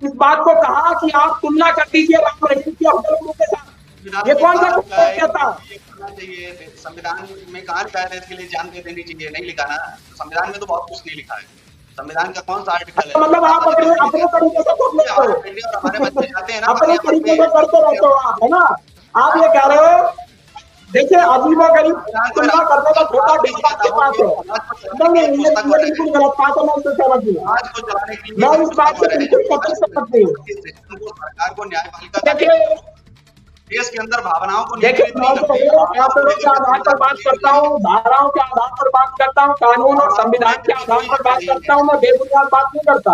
इस बात को कहा कि आप तुलना कर दीजिए राम रहीम की अफजल गुरु के साथ। ये कौन सा कहता है? संविधान में कहा जा रहा है इसके लिए जान दे देनी चाहिए, नहीं लिखा ना संविधान में, तो बहुत कुछ नहीं लिखा है संविधान का। कौन सा आर्टिकल है? मतलब आप अपने तरीके से कोर्ट में हमारे बच्चे जाते हैं ना, अपने तरीके से करते रहते हो आप, है ना। आप ये कह रहे हो, देखिए अजीबो गरीब तुलना करने का छोटा डेटा के पास है, बिल्कुल गलत बात है। मैं इससे सहमत नहीं, मैं इस बात से बिल्कुल कतई सहमत नहीं हूँ। सरकार को न्यायपालिका देश के अंदर भावनाओं को देखिए, आंकड़ों के आधार पर बात करता हूँ, धाराओं के आधार पर बात करता हूँ, कानून और संविधान के आधार पर बात करता हूँ, मैं बेबुनियाद बात नहीं करता।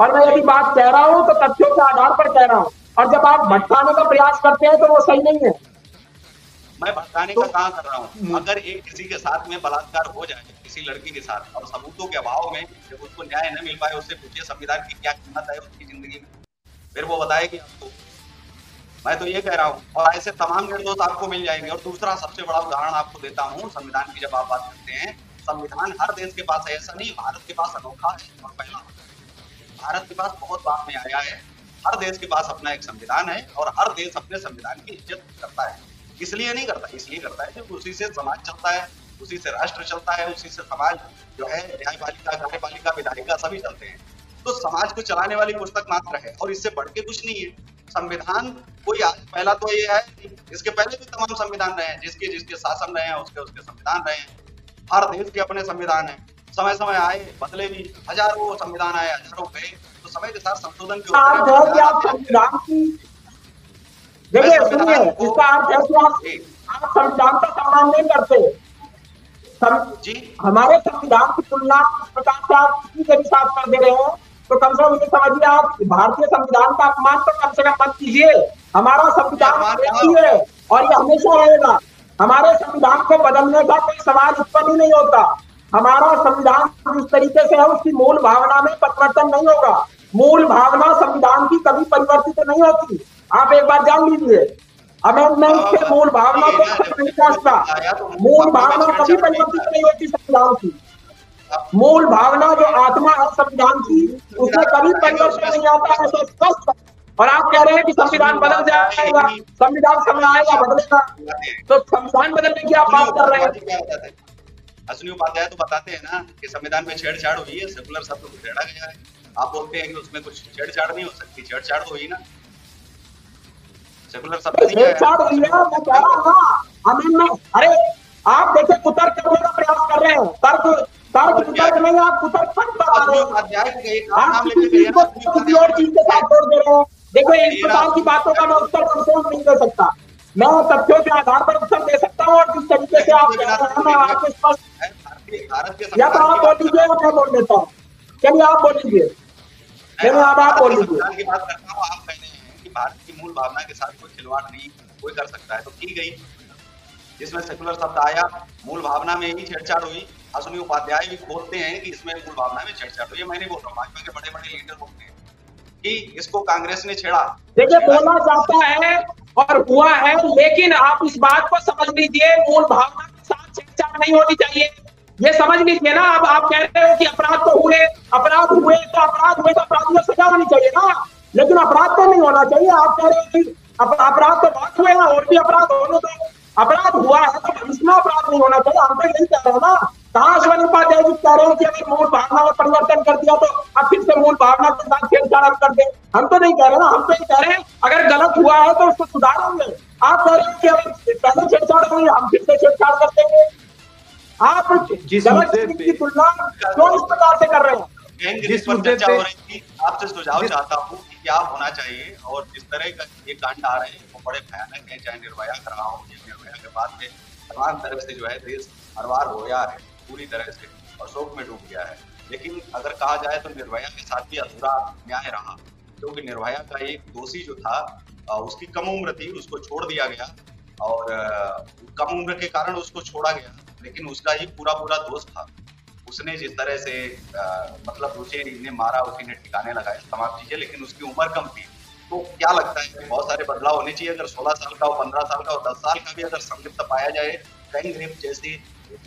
और मैं यदि बात कह रहा हूँ तो तथ्यों के आधार पर कह रहा हूँ, और जब आप भटकाने का प्रयास करते हैं तो वो सही नहीं है। मैं भटकाने का कहा कर रहा हूँ, अगर एक किसी के साथ में बलात्कार हो जाए, किसी लड़की के साथ, और सबूतों के अभाव में जब उसको न्याय न मिल पाए, उससे पूछिए संविधान की क्या कीमत है उसकी जिंदगी में, फिर वो बताएगी आपको। मैं तो ये कह रहा हूँ, और ऐसे तमाम निर्दोष आपको मिल जाएंगे। और दूसरा सबसे बड़ा उदाहरण आपको देता हूँ संविधान की, जब आप बात करते हैं, संविधान हर देश के पास है, ऐसा नहीं भारत के पास अनोखा है और पहला। भारत के पास बहुत बाद में आया है, हर देश के पास अपना एक संविधान है और हर देश अपने संविधान की इज्जत करता है। इसलिए नहीं करता, इसलिए करता है क्योंकि उसी से समाज चलता है, उसी से राष्ट्र चलता है, उसी से समाज जो है न्यायपालिका, कार्यपालिका, विधायिका सभी चलते हैं। तो समाज को चलाने वाली पुस्तक मात्र है और इससे बढ़ के कुछ नहीं है संविधान कोई। आज पहला तो ये है, इसके पहले भी तमाम संविधान रहे हैं, जिसके जिसके शासन रहे हैं उसके उसके संविधान रहे हैं। हर देश के अपने संविधान है, समय समय आए बदले भी, हजारों संविधान आए, हजारों गए, तो समय के साथ संशोधन के होते हैं। देखिए सुनिए, इसका अर्थ है कि आप संविधान का सम्मान नहीं करते जी। हमारे संविधान की तुलना इस प्रकार से आप किसी के भी साथ कर दे रहे हो, तो कम से कम ये समझिए आप भारतीय संविधान का अपमान तो कम से कम मत कीजिए। हमारा संविधान है और ये हमेशा रहेगा, हमारे संविधान को बदलने का कोई सवाल उत्पन्न ही नहीं होता। हमारा संविधान जिस तरीके से है उसकी मूल भावना में परिवर्तन नहीं होगा। मूल भावना संविधान की कभी परिवर्तित नहीं होती, आप एक बार जान लीजिए। अमेंडमेंट के मूल भावना को, मूल भावना कभी परिवर्तित नहीं होती संविधान की। मूल भावना जो आत्मा है संविधान की, उसमें कभी परिवर्तन नहीं आता है, ऐसा स्पष्ट। और आप कह रहे हैं कि संविधान बदल जाएगा, संविधान समय आएगा बदलेगा, तो संविधान बदलने की आप बात कर रहे हैं। असली उपाध्याय तो बताते हैं ना कि संविधान में छेड़छाड़ हुई है, सेकुलर शब्द को छेड़ा गया है। आप बोलते हैं कि उसमें कुछ छेड़छाड़ नहीं हो सकती, छेड़छाड़ हुई ना, सेकुलर शब्द छेड़छाड़ हुई है, मैं कह रहा हूं ना। अरे आप देखे कुतर्क करने का प्रयास कर रहे हैं, तर्क तर्क वितर्क नहीं, आप कुतर्क फट बता रहे हो, आप किसी और चीज के साथ जोड़ दे रहे हो। देखो इस प्रकार की बातों का मैं उत्तर संशोधन नहीं दे सकता, मैं तथ्यों के आधार पर उत्तर दे सकता हूँ। और जिस तरीके से आप कह रहे हैं मैं आपको स्पष्ट, या तो आप बोल लीजिए या मैं बोल देता हूँ। चलिए आप बोल लीजिए, चलिए आप बोल लीजिए। आप कह रहे हैं कि भारत की मूल भावना के साथ कोई खिलवाड़ नहीं कोई कर सकता है, तो ठीक है जिसमें सेकुलर शब्द आया, मूल भावना में ही छेड़छाड़ हुई। अश्विनी उपाध्याय भी बोलते हैं कि इसमें मूल भावना में छेड़छाड़ हुई, मैं नहीं बोल रहा हूँ, भाजपा के बड़े बड़े लीडर बोलते हैं कि इसको कांग्रेस ने छेड़ा। देखिए बोला जाता है और हुआ है, लेकिन आप इस बात को समझ लीजिए, मूल भावना के साथ छेड़छाड़ नहीं होनी चाहिए, ये समझ लीजिए ना। अब आप कह रहे हो कि अपराध तो हुए, अपराध हुए तो अपराध हुए तो अपराधियों को सजा होनी चाहिए ना, लेकिन अपराध तो नहीं होना चाहिए। आप कह रहे हो कि अपराध तो बहुत हुए हैं और भी अपराध होने दो, अपराध हुआ है तो भविष्य में अपराध नहीं होना चाहिए। हम तो यही कह रहे हैं ना, कहा अश्विनी उपाध्याय जी कह रहे हैं कि अगर मूल भावना में परिवर्तन कर दिया तो अब फिर से मूल भावना के साथ छेड़छाड़ कर दे। हम तो नहीं कह रहे ना, हम तो ये कह रहे हैं अगर गलत हुआ है तो उसको सुधारेंगे। आप कह रहे हैं कि अगर पहले छेड़छाड़ होगी हम फिर से छेड़छाड़ कर देंगे। आप गलत की तुलना क्यों इस प्रकार से कर रहे हैं? आपसे सुझाव चाहता हूँ कि क्या होना चाहिए, और जिस तरह का ये कांड आ रहे हैं वो बड़े भयानक है, चाहे निर्भया कर रहा हो, निर्भया के बाद में तमाम तरह से जो है देश हर बार होया है पूरी तरह से और शोक में डूब गया है। लेकिन अगर कहा जाए तो निर्भया के साथ भी अधूरा न्याय रहा, क्योंकि निर्भया का एक दोषी जो था उसकी कम उम्र थी, उसको छोड़ दिया गया और कम उम्र के कारण उसको छोड़ा गया, लेकिन उसका ही पूरा पूरा दोष था। उसने जिस तरह से मतलब उसे इन्हें मारा, उसी ने ठिकाने लगाए तमाम चीजें, लेकिन उसकी उम्र कम थी। तो क्या लगता है कि बहुत सारे बदलाव होने चाहिए? अगर 16 साल का और 15 साल का और 10 साल का भी अगर संलिप्त पाया जाए गैंग रेप जैसी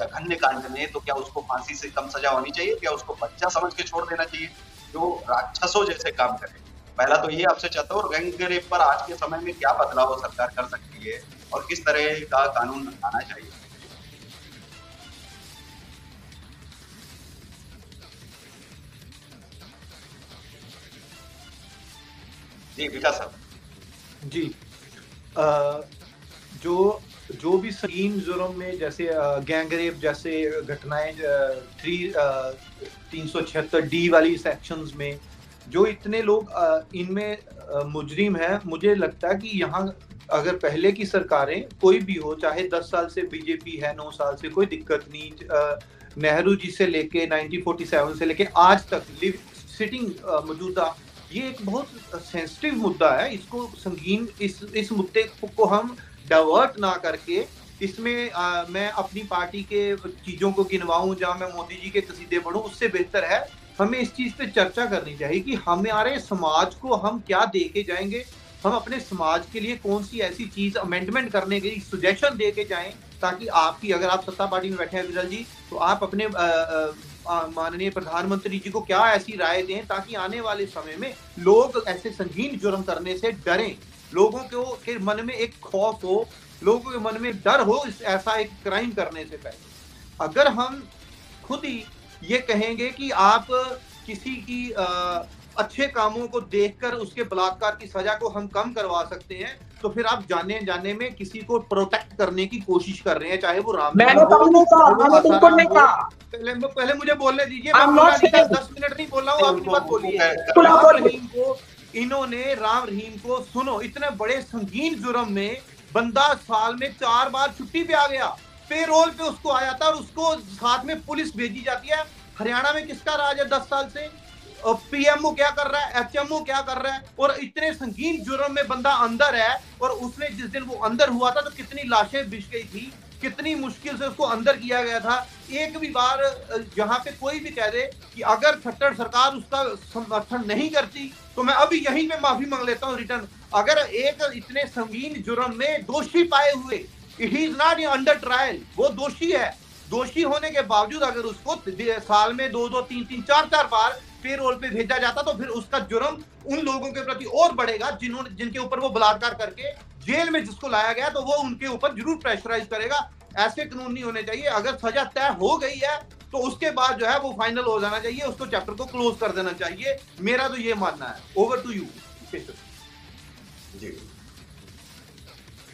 घन्य कांड में, तो क्या उसको फांसी से कम सजा होनी चाहिए? क्या उसको बच्चा समझ के छोड़ देना चाहिए जो राक्षसों जैसे काम करे? पहला तो ये आपसे चाहता हूँ। और गैंग रेप पर आज के समय में क्या बदलाव सरकार कर सकती है और किस तरह का कानून आना चाहिए? जी विकास साहब जी, जो भी सलीम जुर्म में जैसे गैंगरेप जैसे घटनाएं 376D वाली सेक्शंस में जो इतने लोग इनमें मुजरिम हैं, मुझे लगता है कि यहाँ अगर पहले की सरकारें कोई भी हो, चाहे 10 साल से बीजेपी है, 9 साल से कोई दिक्कत नहीं, नेहरू जी से लेके 1947 से लेके आज तक सिटिंग मौजूदा, ये एक बहुत सेंसिटिव मुद्दा है। इसको संगीन इस मुद्दे को हम डाइवर्ट ना करके इसमें मैं अपनी पार्टी के चीज़ों को गिनवाऊं जहां मैं मोदी जी के कसीदे पढ़ूं, उससे बेहतर है हमें इस चीज़ पे चर्चा करनी चाहिए कि हमारे समाज को हम क्या दे के जाएंगे, हम अपने समाज के लिए कौन सी ऐसी चीज़ अमेंडमेंट करने के लिए सुजेशन दे के जाएं, ताकि आपकी अगर आप सत्ता पार्टी में बैठे हैं विजल जी, तो आप अपने माननीय प्रधानमंत्री जी को क्या ऐसी राय दें ताकि आने वाले समय में लोग ऐसे संगीन जुर्म करने से डरें, लोगों के मन में एक खौफ हो, लोगों के मन में डर हो ऐसा एक क्राइम करने से पहले। अगर हम खुद ही ये कहेंगे कि आप किसी की अच्छे कामों को देखकर उसके बलात्कार की सजा को हम कम करवा सकते हैं, तो फिर आप जाने जाने में किसी को प्रोटेक्ट करने की कोशिश कर रहे हैं, चाहे वो राम पहले मुझे बोलने दीजिए, 10 मिनट नहीं बोल रहा हूँ, आपकी बात बोलिए। इन्होंने राम रहीम को सुनो, इतने बड़े संगीन जुर्म में बंदा साल में 4 बार छुट्टी पे आ गया, पेरोल पे उसको आया था और उसको साथ में पुलिस भेजी जाती है। हरियाणा में किसका राज है 10 साल से? पीएमओ क्या कर रहा है, एचएमओ क्या कर रहा है? और इतने संगीन जुर्म में बंदा अंदर है, और उसने जिस दिन वो अंदर हुआ था तो कितनी लाशें बिछ गई थी, कितनी मुश्किल से उसको अंदर किया गया था। एक भी बार यहाँ पे कोई भी कह दे कि अगर खट्टर सरकार उसका समर्थन नहीं करती तो मैं अभी यहीं पे माफी मांग लेता हूँ रिटर्न। अगर एक इतने संगीन जुर्म में दोषी पाए हुए, it is not under trial, वो दोषी है, दोषी होने के बावजूद अगर उसको साल में दो दो तीन तीन चार चार बार पेरोल पे भेजा जाता तो फिर उसका जुर्म उन लोगों के प्रति और बढ़ेगा जिन्होंने जिनके ऊपर वो बलात्कार करके जेल में जिसको लाया गया, तो वो उनके ऊपर जरूर प्रेशराइज करेगा। ऐसे कानून नहीं होने चाहिए। अगर सजा तय हो गई है तो उसके बाद जो है वो फाइनल हो जाना चाहिए, उसको चैप्टर को क्लोज कर देना चाहिए, मेरा तो ये मानना है। Over to you ji.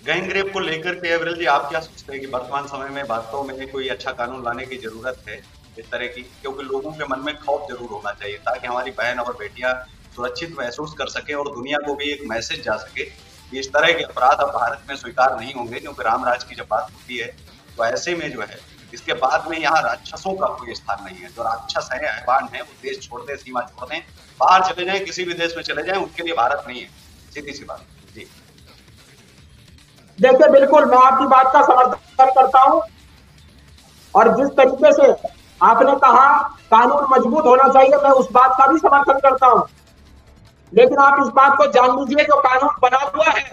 Gang rape को लेकर के अविरल जी आप क्या सोचते हैं कि वर्तमान समय में वास्तव में कोई अच्छा कानून लाने की जरूरत है इस तरह की, क्योंकि लोगों के मन में खौफ जरूर होना चाहिए ताकि हमारी बहन और बेटियां सुरक्षित महसूस कर सके और दुनिया को भी एक मैसेज जा सके कि इस तरह के अपराध अब भारत में स्वीकार नहीं होंगे, क्योंकि रामराज की जब बात होती है तो ऐसे में जो है इसके बाद में यहाँ राक्षसों का कोई स्थान नहीं है। जो राक्षस है, अहवान है, वो देश छोड़ दें, सीमा छोड़ दें, बाहर चले जाएं, किसी भी देश में चले जाएं, उनके लिए भारत नहीं है, सीधी सी बात जी। देखिए बिल्कुल मैं आपकी बात का समर्थन करता हूं, और जिस तरीके से आपने कहा कानून मजबूत होना चाहिए मैं उस बात का भी समर्थन करता हूं, लेकिन आप इस बात को जान लीजिए जो कानून बना हुआ है,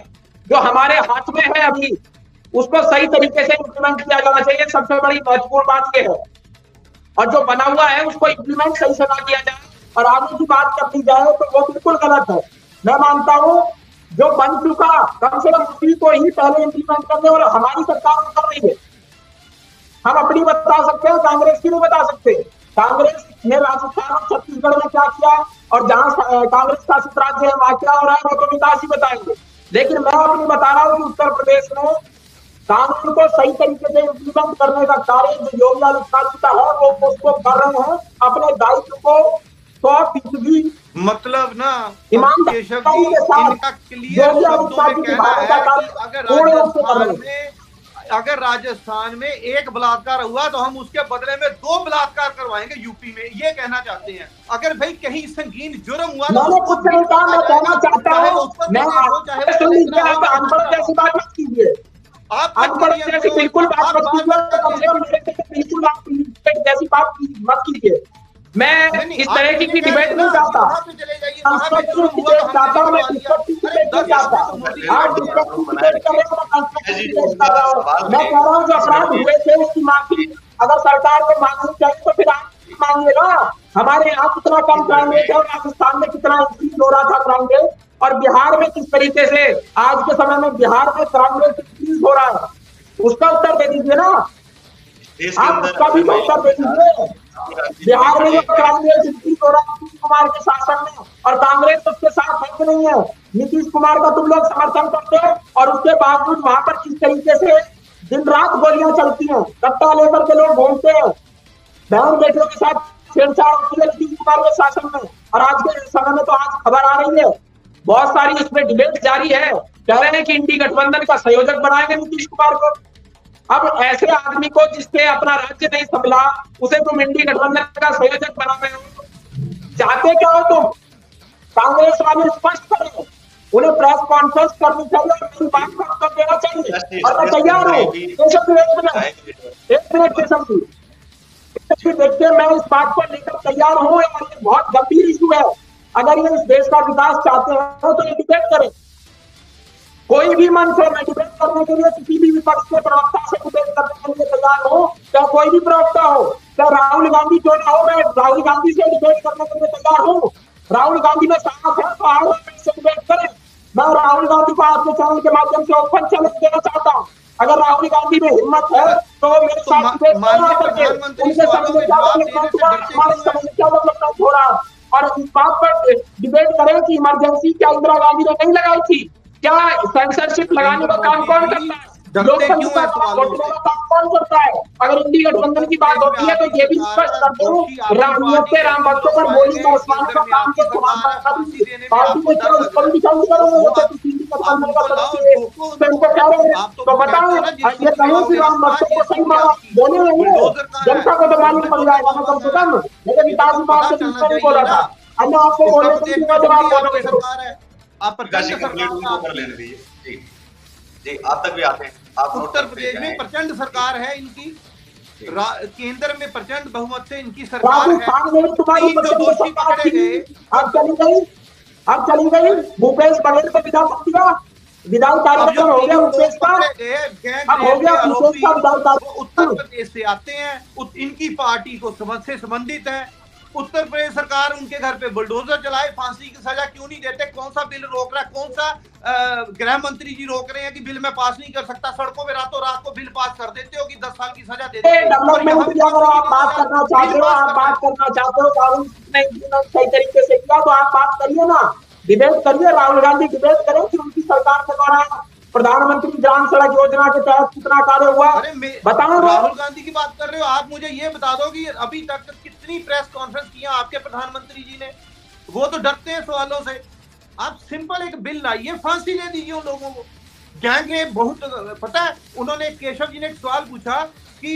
जो हमारे हाथ में है अभी, उसको सही तरीके से इम्प्लीमेंट किया जाना चाहिए। सबसे बड़ी महत्वपूर्ण बात यह है, और जो बना हुआ है उसको इम्प्लीमेंट सही से ना किया जाए और आगे की बात कर दी जाए तो वो बिल्कुल गलत है। मैं मानता हूँ जो बन चुका कम से कम उसी को ही पहले इम्प्लीमेंट करने, और हमारी सरकार कर रही है, हम अपनी बता सकते हैं, कांग्रेस की नहीं बता सकते। कांग्रेस ने राजस्थान और छत्तीसगढ़ में क्या किया और जहां कांग्रेस शासित राज्य है वहां क्या हो रहा है वो तो विकास ही बताएंगे, लेकिन मैं अपनी बता रहा हूँ कि उत्तर प्रदेश में कानून को सही तरीके से इम्प्लीमेंट करने का कार्य जो योगी आदित्यनाथ का है वो उसको कर रहे हैं अपने दायित्व को 100%। मतलब ना केशव जी, इनका क्लियर शब्दों में कहना है कि अगर राजस्थान में एक बलात्कार हुआ तो हम उसके बदले में 2 बलात्कार करवाएंगे यूपी में, ये कहना चाहते हैं। अगर भाई कहीं संगीन जुर्म हुआ तो कुछ नहीं कहा, मैं कहना चाहता हूं आप अनपढ़ जैसी बिल्कुल बात मत कीजिए। मैं इस तरह की डिबेट नहीं चाहता, मैं कह रहा हूँ जो अपराध हुए थे उसकी माफी अगर सरकार को मांगनी चाहिए तो फिर आप मांगिए ना। हमारे यहाँ कितना कम क्राइम रेट है और राजस्थान में कितना इंक्रीज हो रहा था क्राइम रेट, और बिहार में किस तरीके से आज के समय में बिहार में क्राइम रेट इंक्रीज हो रहा है, उसका उत्तर दे दीजिए ना आप, उसका भी उत्तर दे दीजिए। बिहार में जो क्राइम रेट इंक्रीज हो रहा है नीतीश कुमार के शासन में, और कांग्रेस उसके साथ है कि नहीं है, नीतीश कुमार का तुम लोग समर्थन करते हो और उसके बावजूद वहां पर किस तरीके से दिन रात गोलियां चलती हैं, कट्टा लेकर के लोग घूमते हैं, बहन बेटियों के साथ छेड़छाड़ होती है नीतीश कुमार के शासन में। और आज के समय में तो आज खबर आ रही है, बहुत सारी इसमें डिबेट जारी है, कह रहे हैं कि इंडी गठबंधन का संयोजक बनाएंगे नीतीश कुमार को। अब ऐसे आदमी को जिसने अपना राज्य नहीं संभला उसे तुम इंडी गठबंधन का संयोजक बना रहे हो, चाहते क्या हो तुम? कांग्रेस वाले स्पष्ट करें, उन्हें प्रेस कॉन्फ्रेंस करनी चाहिए और मेरी बात को उत्तर देना चाहिए, और मैं तैयार हूँ। एक मिनट केशव जी, देखिए मैं इस बात को लेकर तैयार हूँ और ये बहुत गंभीर इशू है। अगर ये इस देश का विकास चाहते हो तो ये डिबेट करें, कोई भी मन से मैं डिबेट करने के लिए किसी भी विपक्ष के प्रवक्ता से डिबेट करने के लिए तैयार हो, चाहे कोई भी प्रवक्ता हो, चाहे राहुल गांधी क्यों ना हो, मैं राहुल गांधी से डिबेट करने के लिए तैयार हूँ। राहुल गांधी में साहस है तो आओ से डिबेट करें। मैं राहुल गांधी को आपके चैनल के माध्यम से ओपन चैलेंज देना चाहता हूँ, अगर राहुल गांधी में हिम्मत है तो मेरे साथ थोड़ा और इस बात पर डिबेट करें कि इमरजेंसी क्या इंदिरा गांधी ने नहीं लगाई थी, क्या सेंसरशिप लगाने का काम कौन करता है, लोकतंत्र का काम कौन करता है। अगर इंडी गठबंधन की बात होती है तो ये भी स्पष्ट करते हैं राम भक्तों पर बोली का काम तो बताओ, ये कहीं भी राम भक्तों को सही माना बोले हुए जनता को तो मालूम पड़ जाएगा कम से कम, लेकिन बोला था अब आपको बोले जवाब आप पर कर लेने दीजिए जी जी। आप तक भी आते हैं आप। उत्तर प्रदेश में प्रचंड सरकार है इनकी, केंद्र में प्रचंड बहुमत से इनकी सरकार है। जो दोषी पकड़े गए अब चली गई भूपेश भगत को विधानसभा विदाउट आर्गुमेंट हो गया भूपेश साहब, अब हो गया भूपेश साहब विदाउट। उत्तर प्रदेश से आते हैं, इनकी पार्टी को से संबंधित है, उत्तर प्रदेश सरकार उनके घर पे बुलडोजर चलाए, फांसी की सजा क्यों नहीं देते, कौन सा बिल रोक रहा है, कौन सा गृह मंत्री जी रोक रहे हैं कि बिल मैं पास नहीं कर सकता, सड़कों पे रातों रात को बिल पास कर देते हो कि 10 साल की सजा देते हो। डेवलपमेंट की अगर आप बात करना चाहते हो, आप बात करना चाहते हो कानून में सही तरीके से किया तो आप बात करिए ना, डिबेट करिए, राहुल गांधी डिबेट करें कि उनकी सरकार के द्वारा प्रधानमंत्री ग्राम सड़क योजना के तहत कितना कार्य हुआ बताओ। राहुल गांधी की बात कर रहे हो आप, मुझे ये बता दो कि अभी तक कितनी प्रेस कॉन्फ्रेंस की आपके प्रधानमंत्री जी ने, वो तो डरते हैं सवालों से। आप सिंपल एक बिल लाइए, फांसी दे दीजिए उन लोगों को। गैंग रेप बहुत, पता है उन्होंने, केशव जी ने एक सवाल पूछा कि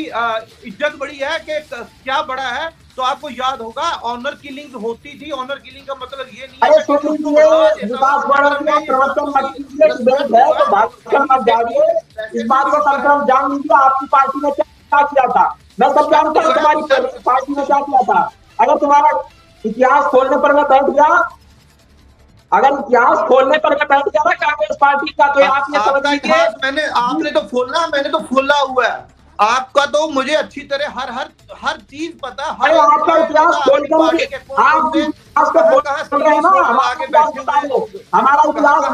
इज्जत बड़ी है कि क्या बड़ा है, तो आपको याद होगा ऑनर किलिंग होती थी। ऑनर किलिंग का मतलब ये नहीं है कि विकास गौरव का प्रवचन मत कीजिए, तो भाषण मत जाइए, इस बात को कम से कम जान लीजिए आपकी पार्टी ने क्या किया था। मैं सब जानता हूँ तुम्हारी पार्टी ने क्या किया था। अगर तुम्हारा इतिहास खोलने पर मैं बैठ गया, अगर इतिहास खोलने पर मैं बैठ गया ना कांग्रेस पार्टी का, तो आपने तो खोलना, मैंने तो खोला हुआ है आपका, तो मुझे अच्छी तरह हर हर हर चीज पता। आपका इतिहास आगे बैठे हमारा इतिहास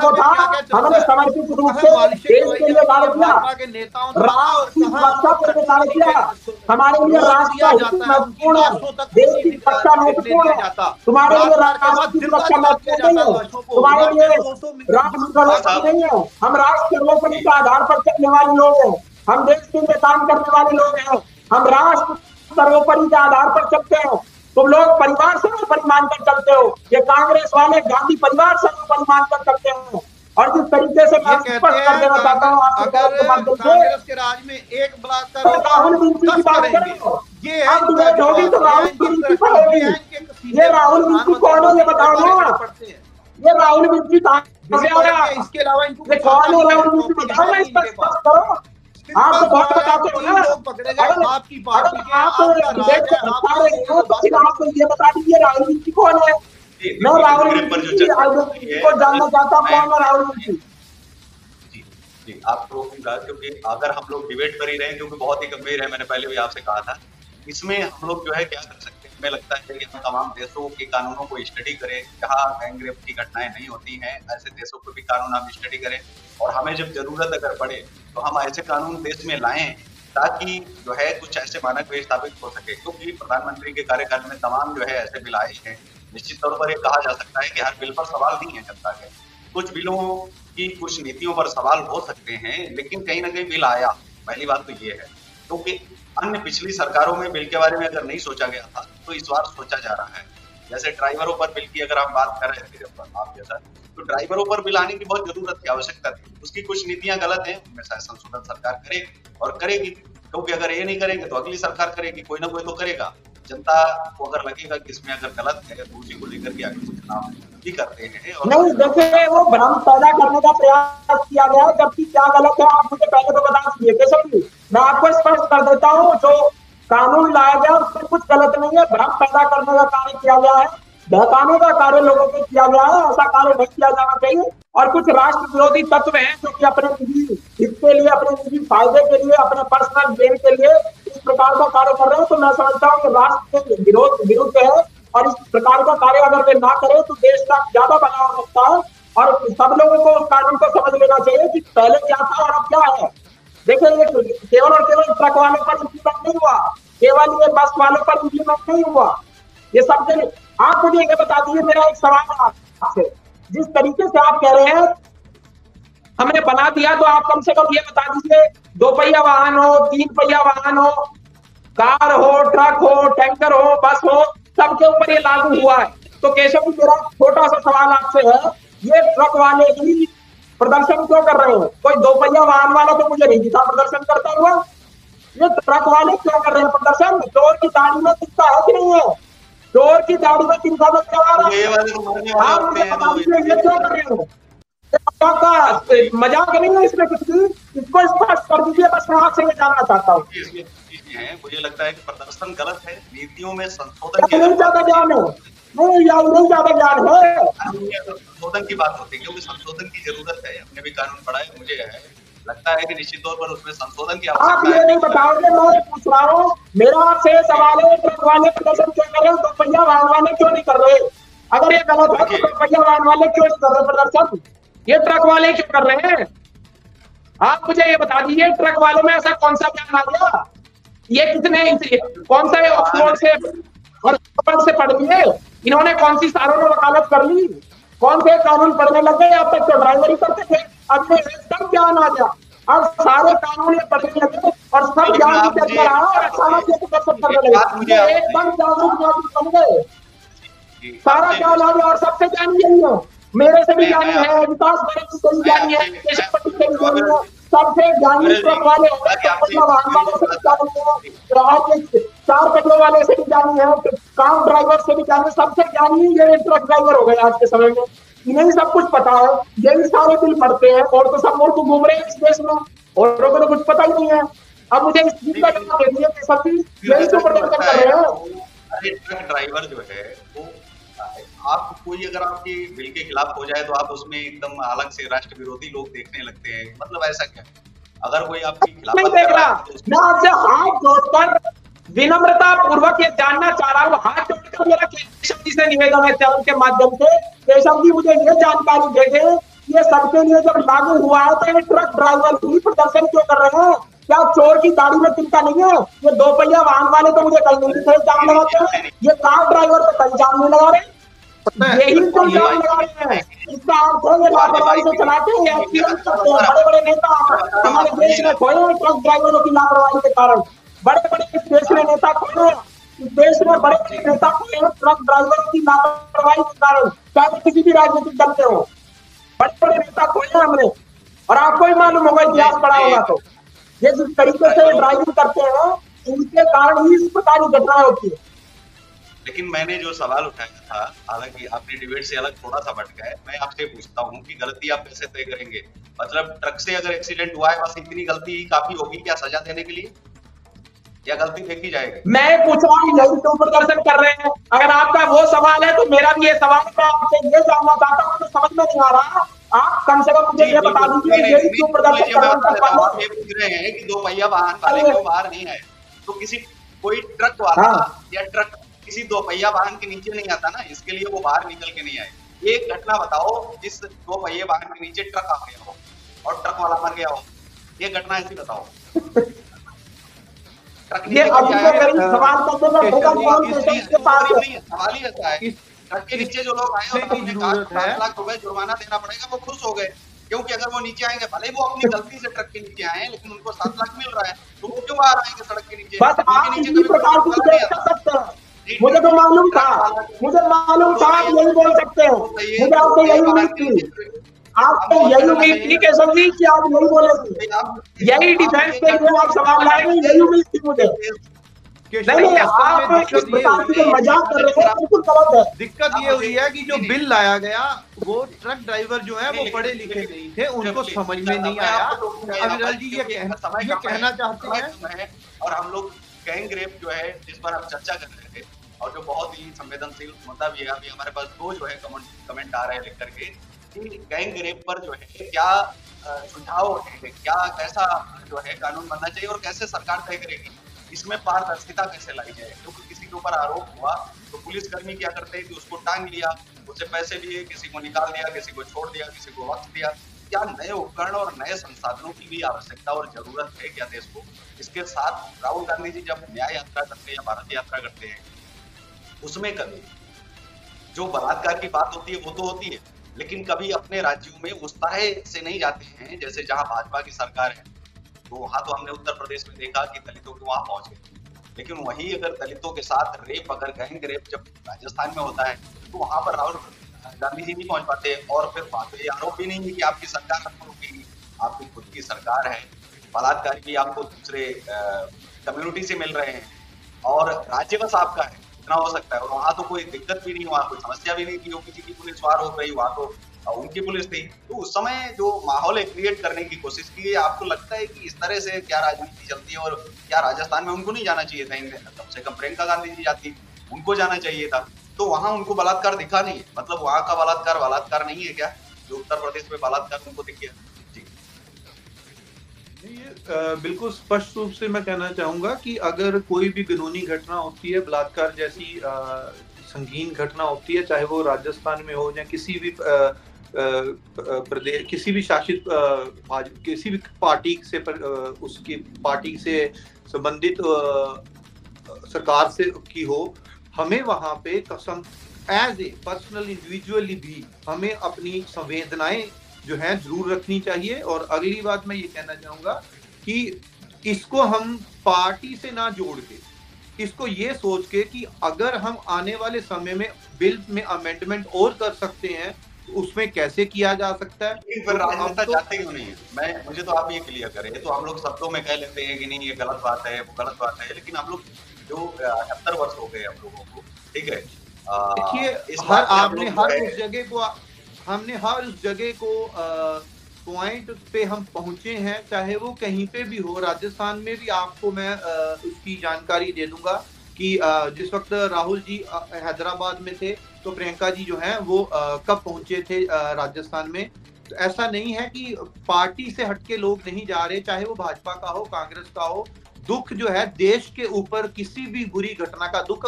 वो था, हमने समर्पित रूप से देश के लिए कार्य किया, हमारे लिए राष्ट्र महत्वपूर्ण है, देश की सुरक्षा महत्वपूर्ण है, तुम्हारे लिए राष्ट्र की सुरक्षा महत्वपूर्ण नहीं है, तुम्हारे लिए राष्ट्र सर्वोपरि नहीं है। हम राष्ट्र सर्वोपरि के आधार पर चलने वाले लोग हैं, हम देश के लिए काम करने वाले लोग हैं, हम राष्ट्र सर्वोपरि के आधार पर चलते हैं। तुम लोग परिवार सर्वोपरि मानकर चलते हो, ये कांग्रेस वाले गांधी परिवार सर्वोपरि मानकर चलते हो। और जिस तरीके से मैं स्पष्ट कर देना चाहता हूँ, कांग्रेस के राज में एक राहुल गांधी की बात करेंगे, ये अब डिबेट होगी तो राहुल गांधी पर होगी। ये राहुल गांधी कौन है ये बताओ ना, ये राहुल गांधी कौन है, राहुल गांधी बताओ ना, स्पष्ट करो। आप बहुत बताते हो ना, अगर आपकी पार्टी के आपको ये बता दीजिए राहुल गांधी कौन है। मैं राहुल गांधी को जानना चाहता हूँ, कौन है राहुल गांधी जी। जी आप लोगों, क्योंकि अगर हम लोग डिबेट कर ही रहे हैं, क्योंकि बहुत ही गंभीर है, मैंने पहले भी आपसे कहा था, इसमें हम लोग जो है क्या कर सकते हैं। हमें लगता है कि हम तमाम देशों के कानूनों को स्टडी करें, जहाँ गैंग रेप की घटनाएं नहीं होती हैं, ऐसे देशों को भी कानून हम स्टडी करें, और हमें जब जरूरत अगर पड़े तो हम ऐसे कानून देश में लाएं, ताकि जो है कुछ ऐसे मानक भी स्थापित हो सके, क्योंकि प्रधानमंत्री के कार्यकाल में तमाम जो है ऐसे बिल आए हैं। निश्चित तौर पर ये कहा जा सकता है कि हर बिल पर सवाल नहीं है जनता के, कुछ बिलों की कुछ नीतियों पर सवाल हो सकते हैं, लेकिन कहीं ना कहीं बिल आया, पहली बात तो ये है, क्योंकि अन्य पिछली सरकारों में बिल के बारे में अगर नहीं सोचा गया था तो इस बार सोचा जा रहा है। जैसे ड्राइवरों पर बिल की अगर आप बात कर रहे थे आप जैसा, तो ड्राइवरों पर बिल आने की बहुत जरूरत की आवश्यकता थी, उसकी कुछ नीतियां गलत हैं, उनमें शायद संशोधन सरकार करे और करेगी, क्योंकि अगर ये नहीं करेंगे तो अगली सरकार करेगी, कोई ना कोई तो करेगा। जनता को अगर लगेगा कि इसमें अगर गलत है तो उसी को लेकर के आगे चुनाव भी करते हैं। नहीं देखिए, वो भ्रम पैदा करने का प्रयास किया गया, जबकि क्या गलत है आप मुझे पहले तो बता दीजिए। कैसे मैं आपको स्पष्ट कर देता हूँ, जो कानून लाया गया उसमें कुछ गलत नहीं है, भ्रम पैदा करने का कार्य किया गया है, बहकाने का कार्य लोगों को किया गया है, ऐसा कार्य नहीं किया जाना चाहिए। और कुछ राष्ट्र विरोधी तत्व हैं जो कि अपने निजी हित के लिए, अपने निजी फायदे के लिए, अपने पर्सनल गेन के लिए इस प्रकार का कार्य कर रहे हैं, तो मैं समझता हूँ कि राष्ट्र के विरुद्ध है, और इस प्रकार का कार्य अगर वे ना करें तो देश का ज्यादा भला हो सकता है। और सब लोगों को उस कानून को समझ लेना चाहिए कि पहले क्या था और अब क्या है। देखिए, केवल और केवल ट्रक वालों पर इम्प्लीमेंट नहीं हुआ, केवल ये बस वालों पर इम्प्लीमेंट नहीं हुआ, ये सब के लिए। आप मुझे ये बता दीजिए, मेरा एक सवाल है आपसे, जिस तरीके से आप कह रहे हैं हमने बना दिया, तो आप कम से कम ये बता दीजिए, 2 पहिया वाहन हो, 3 पहिया वाहन हो, कार हो, ट्रक हो, टैंकर हो, बस हो, सबके ऊपर ये लागू हुआ है। तो केशव जी, मेरा छोटा सा सवाल आपसे है, ये ट्रक वाले ही प्रदर्शन क्यों कर रहे हैं? कोई 2 पहिया वाहन वाला तो मुझे नहीं दिखा प्रदर्शन करता हुआ, ये ट्रक वाले क्या कर रहे हैं प्रदर्शन? चोर की दाढ़ी में किसका है कि नहीं है, चोर की दाढ़ी में किसका मजाक नहीं है इसमें कुछ भी, इसको स्पष्ट कर दीजिए, बस मैं आपसे ये जानना चाहता हूँ। मुझे लगता है कि प्रदर्शन गलत है, नीतियों में संशोधन ज्यादा ध्यान है, संशोधन की बात होती है क्योंकि संशोधन की जरूरत है, हमने भी कानून पढ़ा है, मुझे है लगता है कि निश्चित तौर पर उसमें संशोधन की आवश्यकता है। आप ये नहीं बताओगे, मैं पूछ रहा हूँ, मेरा आपसे सवाल है ट्रक वाले प्रदर्शन क्यों कर रहे, दोपहिया वाहन वाले क्यों नहीं कर रहे? अगर ये गलत है तो दोपहिया वाहन वाले क्यों कर रहे प्रदर्शन, ये ट्रक वाले क्यों कर रहे हैं? आप मुझे ये बता दीजिए ट्रक वालों में ऐसा कौन सा बयान आ गया, ये कितने कौन सा ऑक्सफोर्ड से और पढ़ लिए, इन्होंने कौन सी सारों में वकालत कर ली, कौन से कानून पढ़ने लग गए? अब तक तो ड्राइवरी करते थे, अब सब ज्ञान आ गया, अब सारे कानून पढ़ने लगे और सब ज्ञान करने आया और अचानक एकदम जागरूक बन गए, सारा ज्ञान आ गया। और सबसे जानी यही हो, मेरे से भी जानी है, विकास गौरव से भी जानी है, केशव पंडित से भी जानी है, सबसे ज्ञानी ट्रक वाले चार कटों वाले से भी जानी है, काम ड्राइवर से भी जानी है, सबसे ज्ञानी ये ट्रक ड्राइवर हो गए आज के समय में। इन्हें सब कुछ पता है, यही सारे बिल पढ़ते हैं और तो सब और तो घूम रहे हैं इस देश में, और को तो कुछ पता ही नहीं है। अब मुझे इस चीज का जवाब दे दिया कि सब चीज यही तो प्रदर्शन कर रहे हैं। अरे ट्रक ड्राइवर जो है वो आप कोई अगर आपके बिल के खिलाफ हो जाए तो आप उसमें एकदम अलग से राष्ट्र विरोधी लोग देखने लगते हैं, मतलब ऐसा क्या है? अगर कोई आपके खिलाफ नहीं देख रहा, मैं आपसे हाथ जोड़कर विनम्रता पूर्वक ये जानना चाह रहा हूँ, हाथ जोड़कर मेरा केशव जी से निवेदन है चैनल के माध्यम से, केशव जी मुझे ये जानकारी दे दें, ये सबके लिए जब लागू हुआ है तो ये ट्रक ड्राइवर भी प्रदर्शन क्यों कर रहे हैं? क्या चोर की गाड़ी में चिंता नहीं है? ये दोपहिया वाहन वाले तो मुझे कहीं नहीं जाम लगाते हैं, ये कार ड्राइवर तो कहीं जाम नहीं लगा रहे, यही तो जाम लगा रहे हैं। इसका अर्थ है ये लापरवाही से चलाते हैं, एक्सीडेंट करते हैं, बड़े बड़े नेता हमारे देश में खोए हैं ट्रक ड्राइवरों की लापरवाही के कारण, बड़े बड़े इस देश में नेता खोए हैं, इस देश में बड़े बड़े नेता खोए हैं ट्रक ड्राइवरों की लापरवाही के कारण, चाहे किसी भी राजनीतिक दल के हो, बड़े बड़े नेता खोए हैं हमने। और आपको ही मालूम होगा, इतिहास पढ़ा होगा, तो ये जिस तरीके से ड्राइविंग करते हैं उनके कारण ही इस प्रकार की घटनाएं होती है। लेकिन मैंने जो सवाल उठाया था, हालांकि आपने डिबेट से अलग थोड़ा सा भटका है, मैं आपसे पूछता हूँ कि गलती आप कैसे तय करेंगे? मतलब ट्रक से अगर एक्सीडेंट हुआ है बस इतनी गलती ही काफी होगी क्या सजा देने के लिए, या गलती फेंकी जाएगी? मैं पूछ रहा हूँ, यही तो प्रदर्शन कर रहे हैं। अगर आपका वो सवाल है तो मेरा भी ये सवाल, मैं आपसे ये जानना चाहता हूँ, समझ में नहीं आ रहा, आप कम से कम मुझे ये बता दीजिए यही क्यों प्रदर्शन कर रहे हैं कि दोपहिया वाहन वाले को बाहर नहीं है तो किसी कोई ट्रक वाला या ट्रक किसी दोपहिया वाहन के नीचे नहीं आता ना, इसके लिए वो बाहर निकल के नहीं आए। एक घटना बताओ जिस दोपहिया वाहन के नीचे ट्रक आ गया हो और ट्रक वाला मर गया हो, ये घटना ऐसी बताओ। सवाल ही ऐसा है, ट्रक के नीचे जो लोग आए उन्हें 7 लाख रुपए जुर्माना देना पड़ेगा, वो खुश हो गए क्योंकि अगर वो नीचे आएंगे, भले वो अपनी गलती से ट्रक के नीचे आए लेकिन उनको 7 लाख मिल रहा है, तो वो क्यों बाहर आएंगे सड़क के नीचे? बस आप इसी प्रकार की बात कर सकते हैं, मुझे तो मालूम था, मुझे मालूम था आप यही बोल सकते हैं, मुझे आपको यही उम्मीद थी, आपको यही उम्मीद थी केशव जी की आप यही बोलेंगे, यही डिफेंस के लिए आप सवाल लाएंगे, यही उम्मीद थी मुझे। नहीं, आप इस प्रकार की मजाक कर रहे हैं, बिल्कुल गलत है। दिक्कत ये हुई है कि जो बिल लाया गया वो ट्रक ड्राइवर जो है वो पढ़े लिखे नहीं थे, उनको समझ में नहीं आया। अग्रवाल जी ये कहना चाहते हैं, और हम लोग गैंग रेप जो है जिस पर हम चर्चा कर रहे थे और जो बहुत ही संवेदनशील मुद्दा भी है, अभी हमारे पास दो जो है कमेंट आ रहे हैं लेकर के, गैंग रेप पर जो है क्या सुझाव है, क्या कैसा जो है कानून बनना चाहिए और कैसे सरकार तय करेगी, इसमें पारदर्शिता कैसे लाई जाए? क्योंकि किसी के ऊपर आरोप हुआ तो पुलिसकर्मी क्या करते हैं कि उसको टांग लिया, उससे पैसे लिए, किसी को निकाल दिया, किसी को छोड़ दिया, किसी को वक्त दिया। क्या नए उपकरण और नए संसाधनों की भी आवश्यकता और जरूरत है क्या देश को? इसके साथ राहुल गांधी जी जब न्याय यात्रा करते हैं या भारत यात्रा करते हैं, उसमें कभी जो बलात्कार की बात होती है वो तो होती है, लेकिन कभी अपने राज्यों में उस तरह से नहीं जाते हैं जैसे जहाँ भाजपा की सरकार है। तो हाँ, तो हमने उत्तर प्रदेश में देखा कि दलितों को वहां पहुंच गए, लेकिन वही अगर दलितों के साथ रेप, अगर गैंग रेप जब राजस्थान में होता है तो वहां पर राहुल गांधी जी नहीं पहुंच पाते। और फिर बात ये आरोप भी नहीं है कि आपकी सरकार आपको रोकेगी, आपकी खुद की सरकार है। बलात्कार भी आपको दूसरे कम्युनिटी से मिल रहे हैं और राज्य बस आपका है, इतना हो सकता है। और वहां तो कोई दिक्कत भी नहीं, वहां कोई समस्या भी नहीं कि योगी जी की पुलिस वार हो रही, वहां तो उनकी पुलिस थी। तो उस समय जो माहौल है क्रिएट करने की कोशिश की, आपको लगता है कि इस तरह से क्या राजनीति चलती है? और क्या राजस्थान में उनको नहीं जाना चाहिए था? कम से कम प्रियंका गांधी जी जाती, उनको जाना चाहिए था। तो वहां उनको बलात्कार दिखा नहीं है, मतलब वहां का बलात्कार बलात्कार नहीं है क्या, जो उत्तर प्रदेश में बलात्कार उनको दिखा? बिल्कुल स्पष्ट रूप से मैं कहना चाहूंगा कि अगर कोई भी कानूनी घटना होती है, बलात्कार जैसी संगीन घटना होती है, चाहे वो राजस्थान में हो या किसी भी प्रदेश, किसी भी शासित किसी भी पार्टी से उसकी पार्टी से संबंधित सरकार से की हो, हमें वहां पे कसम एज ए पर्सनल इंडिविजुअली भी हमें अपनी संवेदनाएं जो है जरूर रखनी चाहिए। और अगली बात मैं ये कहना चाहूंगा कि इसको हम पार्टी से ना जोड़ के, इसको ये सोच के कि अगर हम आने वाले समय में बिल में अमेंडमेंट और कर सकते हैं तो उसमें कैसे किया जा सकता है। पर राजनेता चाहते क्यों नहीं है, मैं मुझे तो आप ये क्लियर करें। तो हम लोग शब्दों में कह लेते हैं कि नहीं ये गलत बात है वो गलत बात है, लेकिन हम लोग जो 70 वर्ष हो गए हम लोगों को, ठीक है, देखिए हर आपने हर उस जगह को हमने हर उस जगह को पॉइंट पे हम पहुंचे हैं, चाहे वो कहीं पे भी हो। राजस्थान में भी आपको मैं उसकी जानकारी दे दूंगा कि जिस वक्त राहुल जी हैदराबाद में थे तो प्रियंका जी जो हैं वो कब पहुंचे थे राजस्थान में। तो ऐसा नहीं है कि पार्टी से हटके लोग नहीं जा रहे, चाहे वो भाजपा का हो कांग्रेस का हो। दुख जो है देश के ऊपर किसी भी बुरी घटना का दुख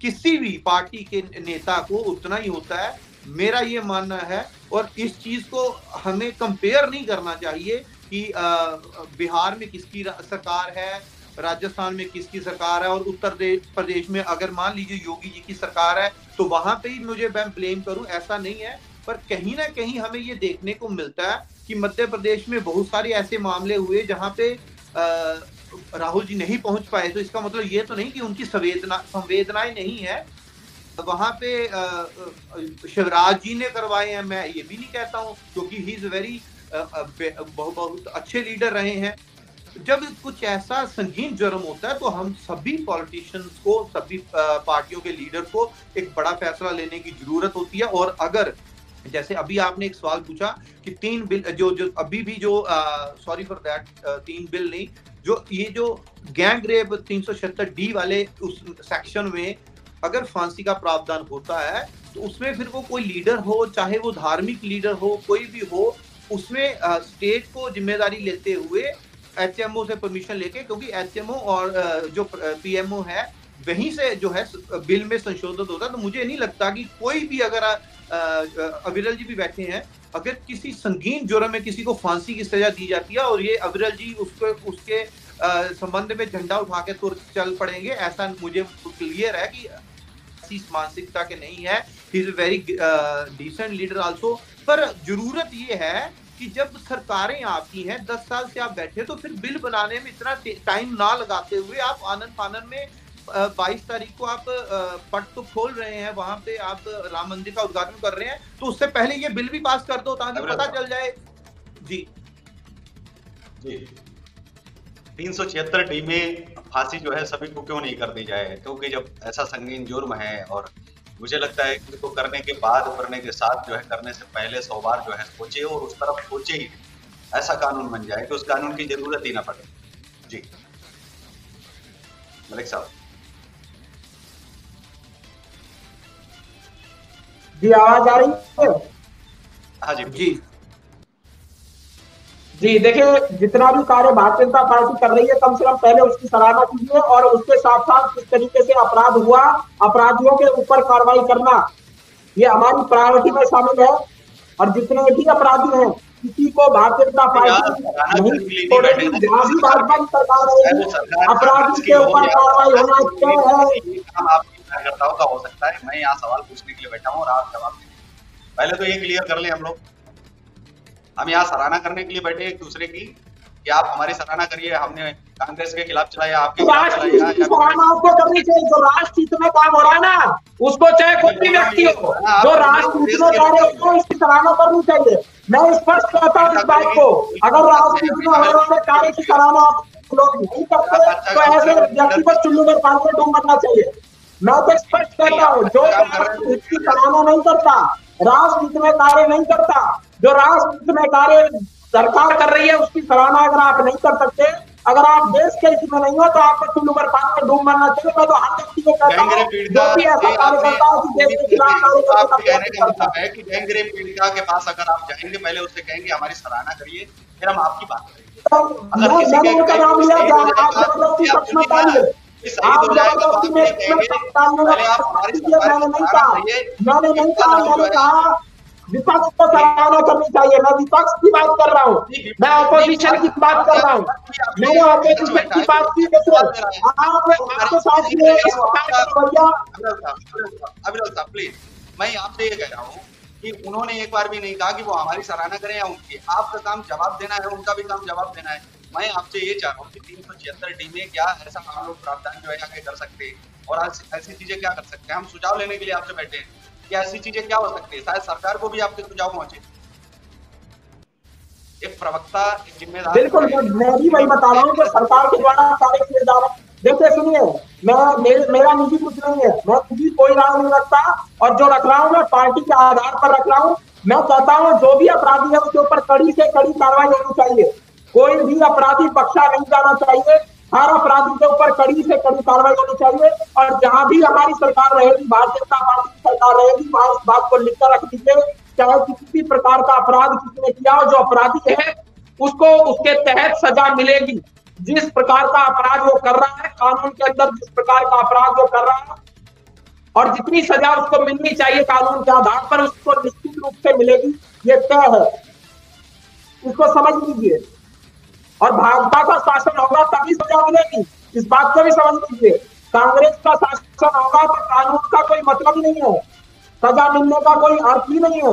किसी भी पार्टी के नेता को उतना ही होता है, मेरा ये मानना है। और इस चीज को हमें कंपेयर नहीं करना चाहिए कि बिहार में किसकी सरकार है, राजस्थान में किसकी सरकार है, और उत्तर प्रदेश में अगर मान लीजिए योगी जी की सरकार है तो वहां पे ही मुझे मैं ब्लेम करूं, ऐसा नहीं है। पर कहीं ना कहीं हमें ये देखने को मिलता है कि मध्य प्रदेश में बहुत सारे ऐसे मामले हुए जहाँ पे राहुल जी नहीं पहुंच पाए, तो इसका मतलब ये तो नहीं कि उनकी संवेदनाएं नहीं है। वहां पे शिवराज जी ने करवाए हैं, मैं ये भी नहीं कहता हूँ, क्योंकि ही इज वेरी बहुत अच्छे लीडर रहे हैं। जब कुछ ऐसा संगीन जुर्म होता है तो हम सभी पॉलिटिशियंस को, सभी पार्टियों के लीडर को एक बड़ा फैसला लेने की जरूरत होती है। और अगर जैसे अभी आपने एक सवाल पूछा कि 3 बिल जो अभी भी जो सॉरी फॉर दैट 3 बिल नहीं, जो ये जो गैंग रेप 376D वाले उस सेक्शन में अगर फांसी का प्रावधान होता है तो उसमें फिर वो कोई लीडर हो, चाहे वो धार्मिक लीडर हो, कोई भी हो, उसमें स्टेट को जिम्मेदारी लेते हुए एचएमओ से परमिशन लेके, क्योंकि एचएमओ और जो पीएमओ है वहीं से जो है बिल में संशोधन होता है। तो मुझे नहीं लगता कि कोई भी, अगर अविरल जी भी बैठे हैं, अगर किसी संगीन जुर्म में किसी को फांसी की सजा दी जाती है और ये अविरल जी उसको उसके संबंध में झंडा उठा के तो चल पड़ेंगे, ऐसा मुझे क्लियर है कि इस मानसिकता के नहीं है। He is very decent leader also. पर जरूरत ये है कि जब सरकारें आपकी हैं, 10 साल से आप बैठे, तो फिर बिल बनाने में इतना टाइम ना लगाते हुए आप आनंद फानन में 22 तारीख को आप पट तो खोल रहे हैं, वहां पे आप राम मंदिर का उद्घाटन कर रहे हैं, तो उससे पहले ये बिल भी पास कर दो ताकि पता चल जाए। जी जी 376D में फांसी जो है सभी को क्यों नहीं कर दी जाए, क्योंकि जब ऐसा संगीन जुर्म है, और मुझे लगता है कि इसको करने के बाद, करने के साथ जो है, करने से पहले 100 बार जो है सोचे, और उस तरफ सोचे ही ऐसा कानून बन जाए कि उस कानून की जरूरत ही ना पड़े। जी मलिक साहब। जी आवाज आ रही है? हाँ जी जी जी देखिए, जितना भी कार्य भारतीय जनता पार्टी कर रही है, कम से कम पहले उसकी सराहना कीजिए, और उसके साथ साथ किस तरीके से अपराध हुआ, अपराधियों के ऊपर कार्रवाई करना, ये हमारी प्रायोरिटी में शामिल है। और जितने भी अपराधी हैं, किसी को भारतीय जनता पार्टी सरकार अपराधी के ऊपर कार्रवाई होना कार्यकर्ताओं का हो सकता है। मैं यहाँ सवाल पूछने के लिए बैठा हूँ और आप जवाब देंगे, पहले तो ये क्लियर कर ले। हम लोग यहाँ सराहना करने के लिए बैठे एक दूसरे की कि आप हमारी सराहना करिए, हमने कांग्रेस के खिलाफ चलाया, आपके खिलाफ चलाया, सराहना उसको करनी चाहिए जो राष्ट्र हित में काम हो रहा है ना, उसको चाहे कोई भी व्यक्ति हो, जो राष्ट्र हित में काम हो उसको इसकी सराहना करनी चाहिए। मैं स्पष्ट कहता हूँ इस बात को, अगर राष्ट्र हित में होने वाले कार्य की सराहना लोग नहीं करते तो ऐसे व्यक्ति को चुल्लू में पाल के डूब मरना चाहिए। मैं तो स्पष्ट कहता हूँ, जो राष्ट्र हित की सराहना नहीं करता, राष्ट्र हित में कार्य नहीं करता, जो राष्ट्र में कार्य सरकार कर रही है उसकी सराहना अगर आप नहीं कर सकते अगर आप देश के हित में नहीं हो तो आपको तुम नंबर 5 में डूब मरना चाहिए। मैं तो हर व्यक्ति को कहता हूं कि ऐसा कार्यकर्ता हो कि देश के खिलाफ कार्यकर्ता का कहने का मतलब है कि गैंगरेप पीड़िता के पास अगर आप जाएंगे पहले उससे कहेंगे हमारी सराहना करिए फिर हम आपकी बात करेंगे। अगर किसी के उनका नाम लिया जाए आप लोगों की सपना पालिए आप लोगों की मैं पहले आप हमारी सराहना नहीं कहा, मैंने नहीं कहा, मैंने कहा विपक्ष को सराहना करनी चाहिए। मैं विपक्ष की बात कर रहा हूँ, मैं ऑपोजिशन की बात कर रहा हूँ, मैंने ऑपोजिशन की बात की। अभिनव साहब प्लीज, मैं आपसे ये कह रहा हूँ कि उन्होंने एक बार भी नहीं कहा कि वो हमारी सराहना करें या उनकी। आपका काम जवाब देना है, उनका भी काम जवाब देना है। मैं आपसे ये चाह रहा हूँ कि 376 टीमें क्या ऐसा हम लोग प्रावधान जो है आगे कर सकते हैं और ऐसी चीजें क्या कर सकते हैं। हम सुझाव लेने के लिए आपसे बैठे हैं, ऐसी चीजें क्या हो सकती है, शायद सरकार को भी आपके सुझाव पहुंचे। एक प्रवक्ता एक जिम्मेदार, बिल्कुल मैं भी वही बता रहा हूँ कि सरकार के द्वारा सारे किरदार। देखिए सुनिए, मेरा निजी कुछ नहीं है, मैं खुद ही कोई राय नहीं रखता और जो रख रहा हूँ मैं पार्टी के आधार पर रख रहा हूँ। मैं कहता हूँ जो भी अपराधी है उसके ऊपर कड़ी से कड़ी कार्रवाई होनी चाहिए, कोई भी अपराधी बख्शा नहीं जाना चाहिए, हर अपराधी के ऊपर कड़ी से कड़ी कार्रवाई होनी चाहिए। और जहां भी हमारी सरकार रहेगी, भारतीय जनता पार्टी की सरकार रहेगी, वहां इस बात को लिखकर रख दीजिए चाहे किसी भी प्रकार का अपराध किसने किया हो, जो अपराधी है उसको उसके तहत सजा मिलेगी। जिस प्रकार का अपराध वो कर रहा है, कानून के अंदर जिस प्रकार का अपराध वो कर रहा है और जितनी सजा उसको मिलनी चाहिए कानून के आधार पर उसको निश्चित रूप से मिलेगी, ये तय है। इसको समझ लीजिए और भाजपा का शासन होगा तभी सजा मिलेगी, इस बात को भी समझ लीजिए। कांग्रेस का शासन होगा तो कानून का कोई मतलब नहीं है, सजा मिलने का कोई अर्थ ही नहीं है,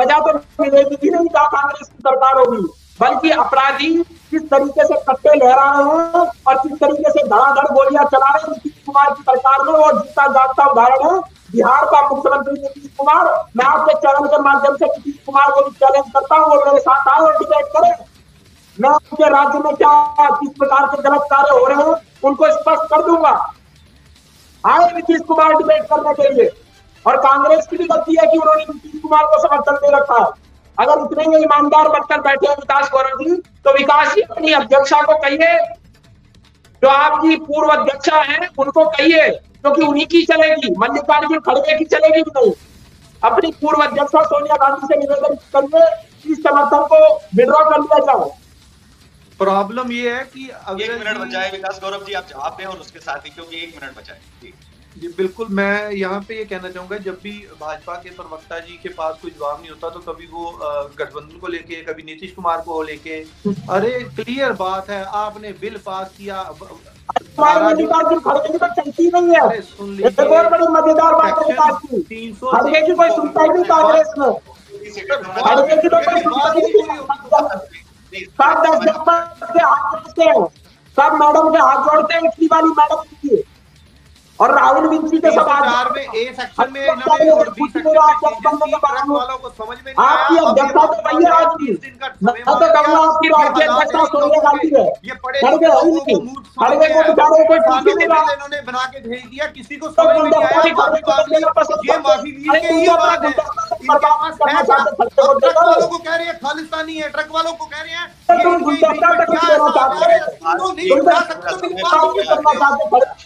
सजा तो मिलेगी ही नहीं जहाँ कांग्रेस की सरकार होगी, बल्कि अपराधी किस तरीके से कट्टे लहरा रहे हैं और किस तरीके से धड़ाधड़ गोलियां चला रहे हैं नीतीश कुमार की सरकार में, और जीता जागता उदाहरण है बिहार का मुख्यमंत्री नीतीश कुमार। मैं आपके चैनल के माध्यम से नीतीश कुमार को भी चैलेंज करता हूँ, वो मेरे साथ आए और डिबेट करें, मैं उनके राज्य में क्या किस प्रकार के गलत कार्य हो रहे हैं उनको स्पष्ट कर दूंगा। आए नीतीश कुमार डिबेट करने के लिए। और कांग्रेस की भी गलती है कि उन्होंने नीतीश कुमार को समर्थन दे रखा है। अगर उतने ही ईमानदार बनकर बैठे हैं विकास गौरव जी, तो विकास जी अपनी अध्यक्षा को कहिए, जो आपकी पूर्व अध्यक्षा है उनको कहिए, क्योंकि उन्हीं की चलेगी, मल्लिकार्जुन खड़गे की चलेगी भी नहीं। अपनी पूर्व अध्यक्षा सोनिया गांधी से निवेदन करके इस समर्थन को विड्रॉ कर लिया जाए। प्रॉब्लम ये है कि अगर 1 मिनट बचाए विकास गौरव जी, आप जवाब दें और उसके साथ ही, क्योंकि 1 मिनट बचाए जी। बिल्कुल, मैं यहाँ पे ये कहना चाहूंगा, जब भी भाजपा के प्रवक्ता जी के पास कोई जवाब नहीं होता तो कभी वो गठबंधन को लेके, कभी नीतीश कुमार को लेके, अरे क्लियर बात है आपने बिल पास किया। अरे सुन लीजिए, 300 सब 10 के हाथ जोड़ते हैं, सब मैडम के हाथ जोड़ते हैं इसी वाली मैडम की, और राहुल मिंत्री के सब में ए सेक्शन में इन्होंने और बी सेक्शन में वालों को समझ में नहीं आया। आपकी अध्यक्षता तो वही है आज की, मैं तो कहूंगा आपकी राज्य अध्यक्षता सोनिया गांधी है। खड़गे उनकी, खड़गे को बेचारे कोई पूछ ही नहीं रहा, इन्होंने बना के भेज दिया, किसी को समझ में नहीं आया। ये माफी दी कि ये बात है, इनका पास है ट्रक वालों को कह रहे हैं खालिस्तानी है, ट्रक वालों को कह रहे हैं तुम गुंडागर्दी करना चाहते हो, नहीं जा सकते, गुंडागर्दी करना चाहते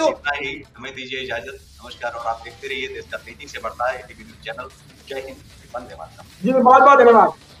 हो। हमें दीजिए इजाजत, नमस्कार, और आप देखते रहिए देश का तेजी से बढ़ता है। जय हिंद, वंदे मातरम जी, बहुत बहुत धन्यवाद।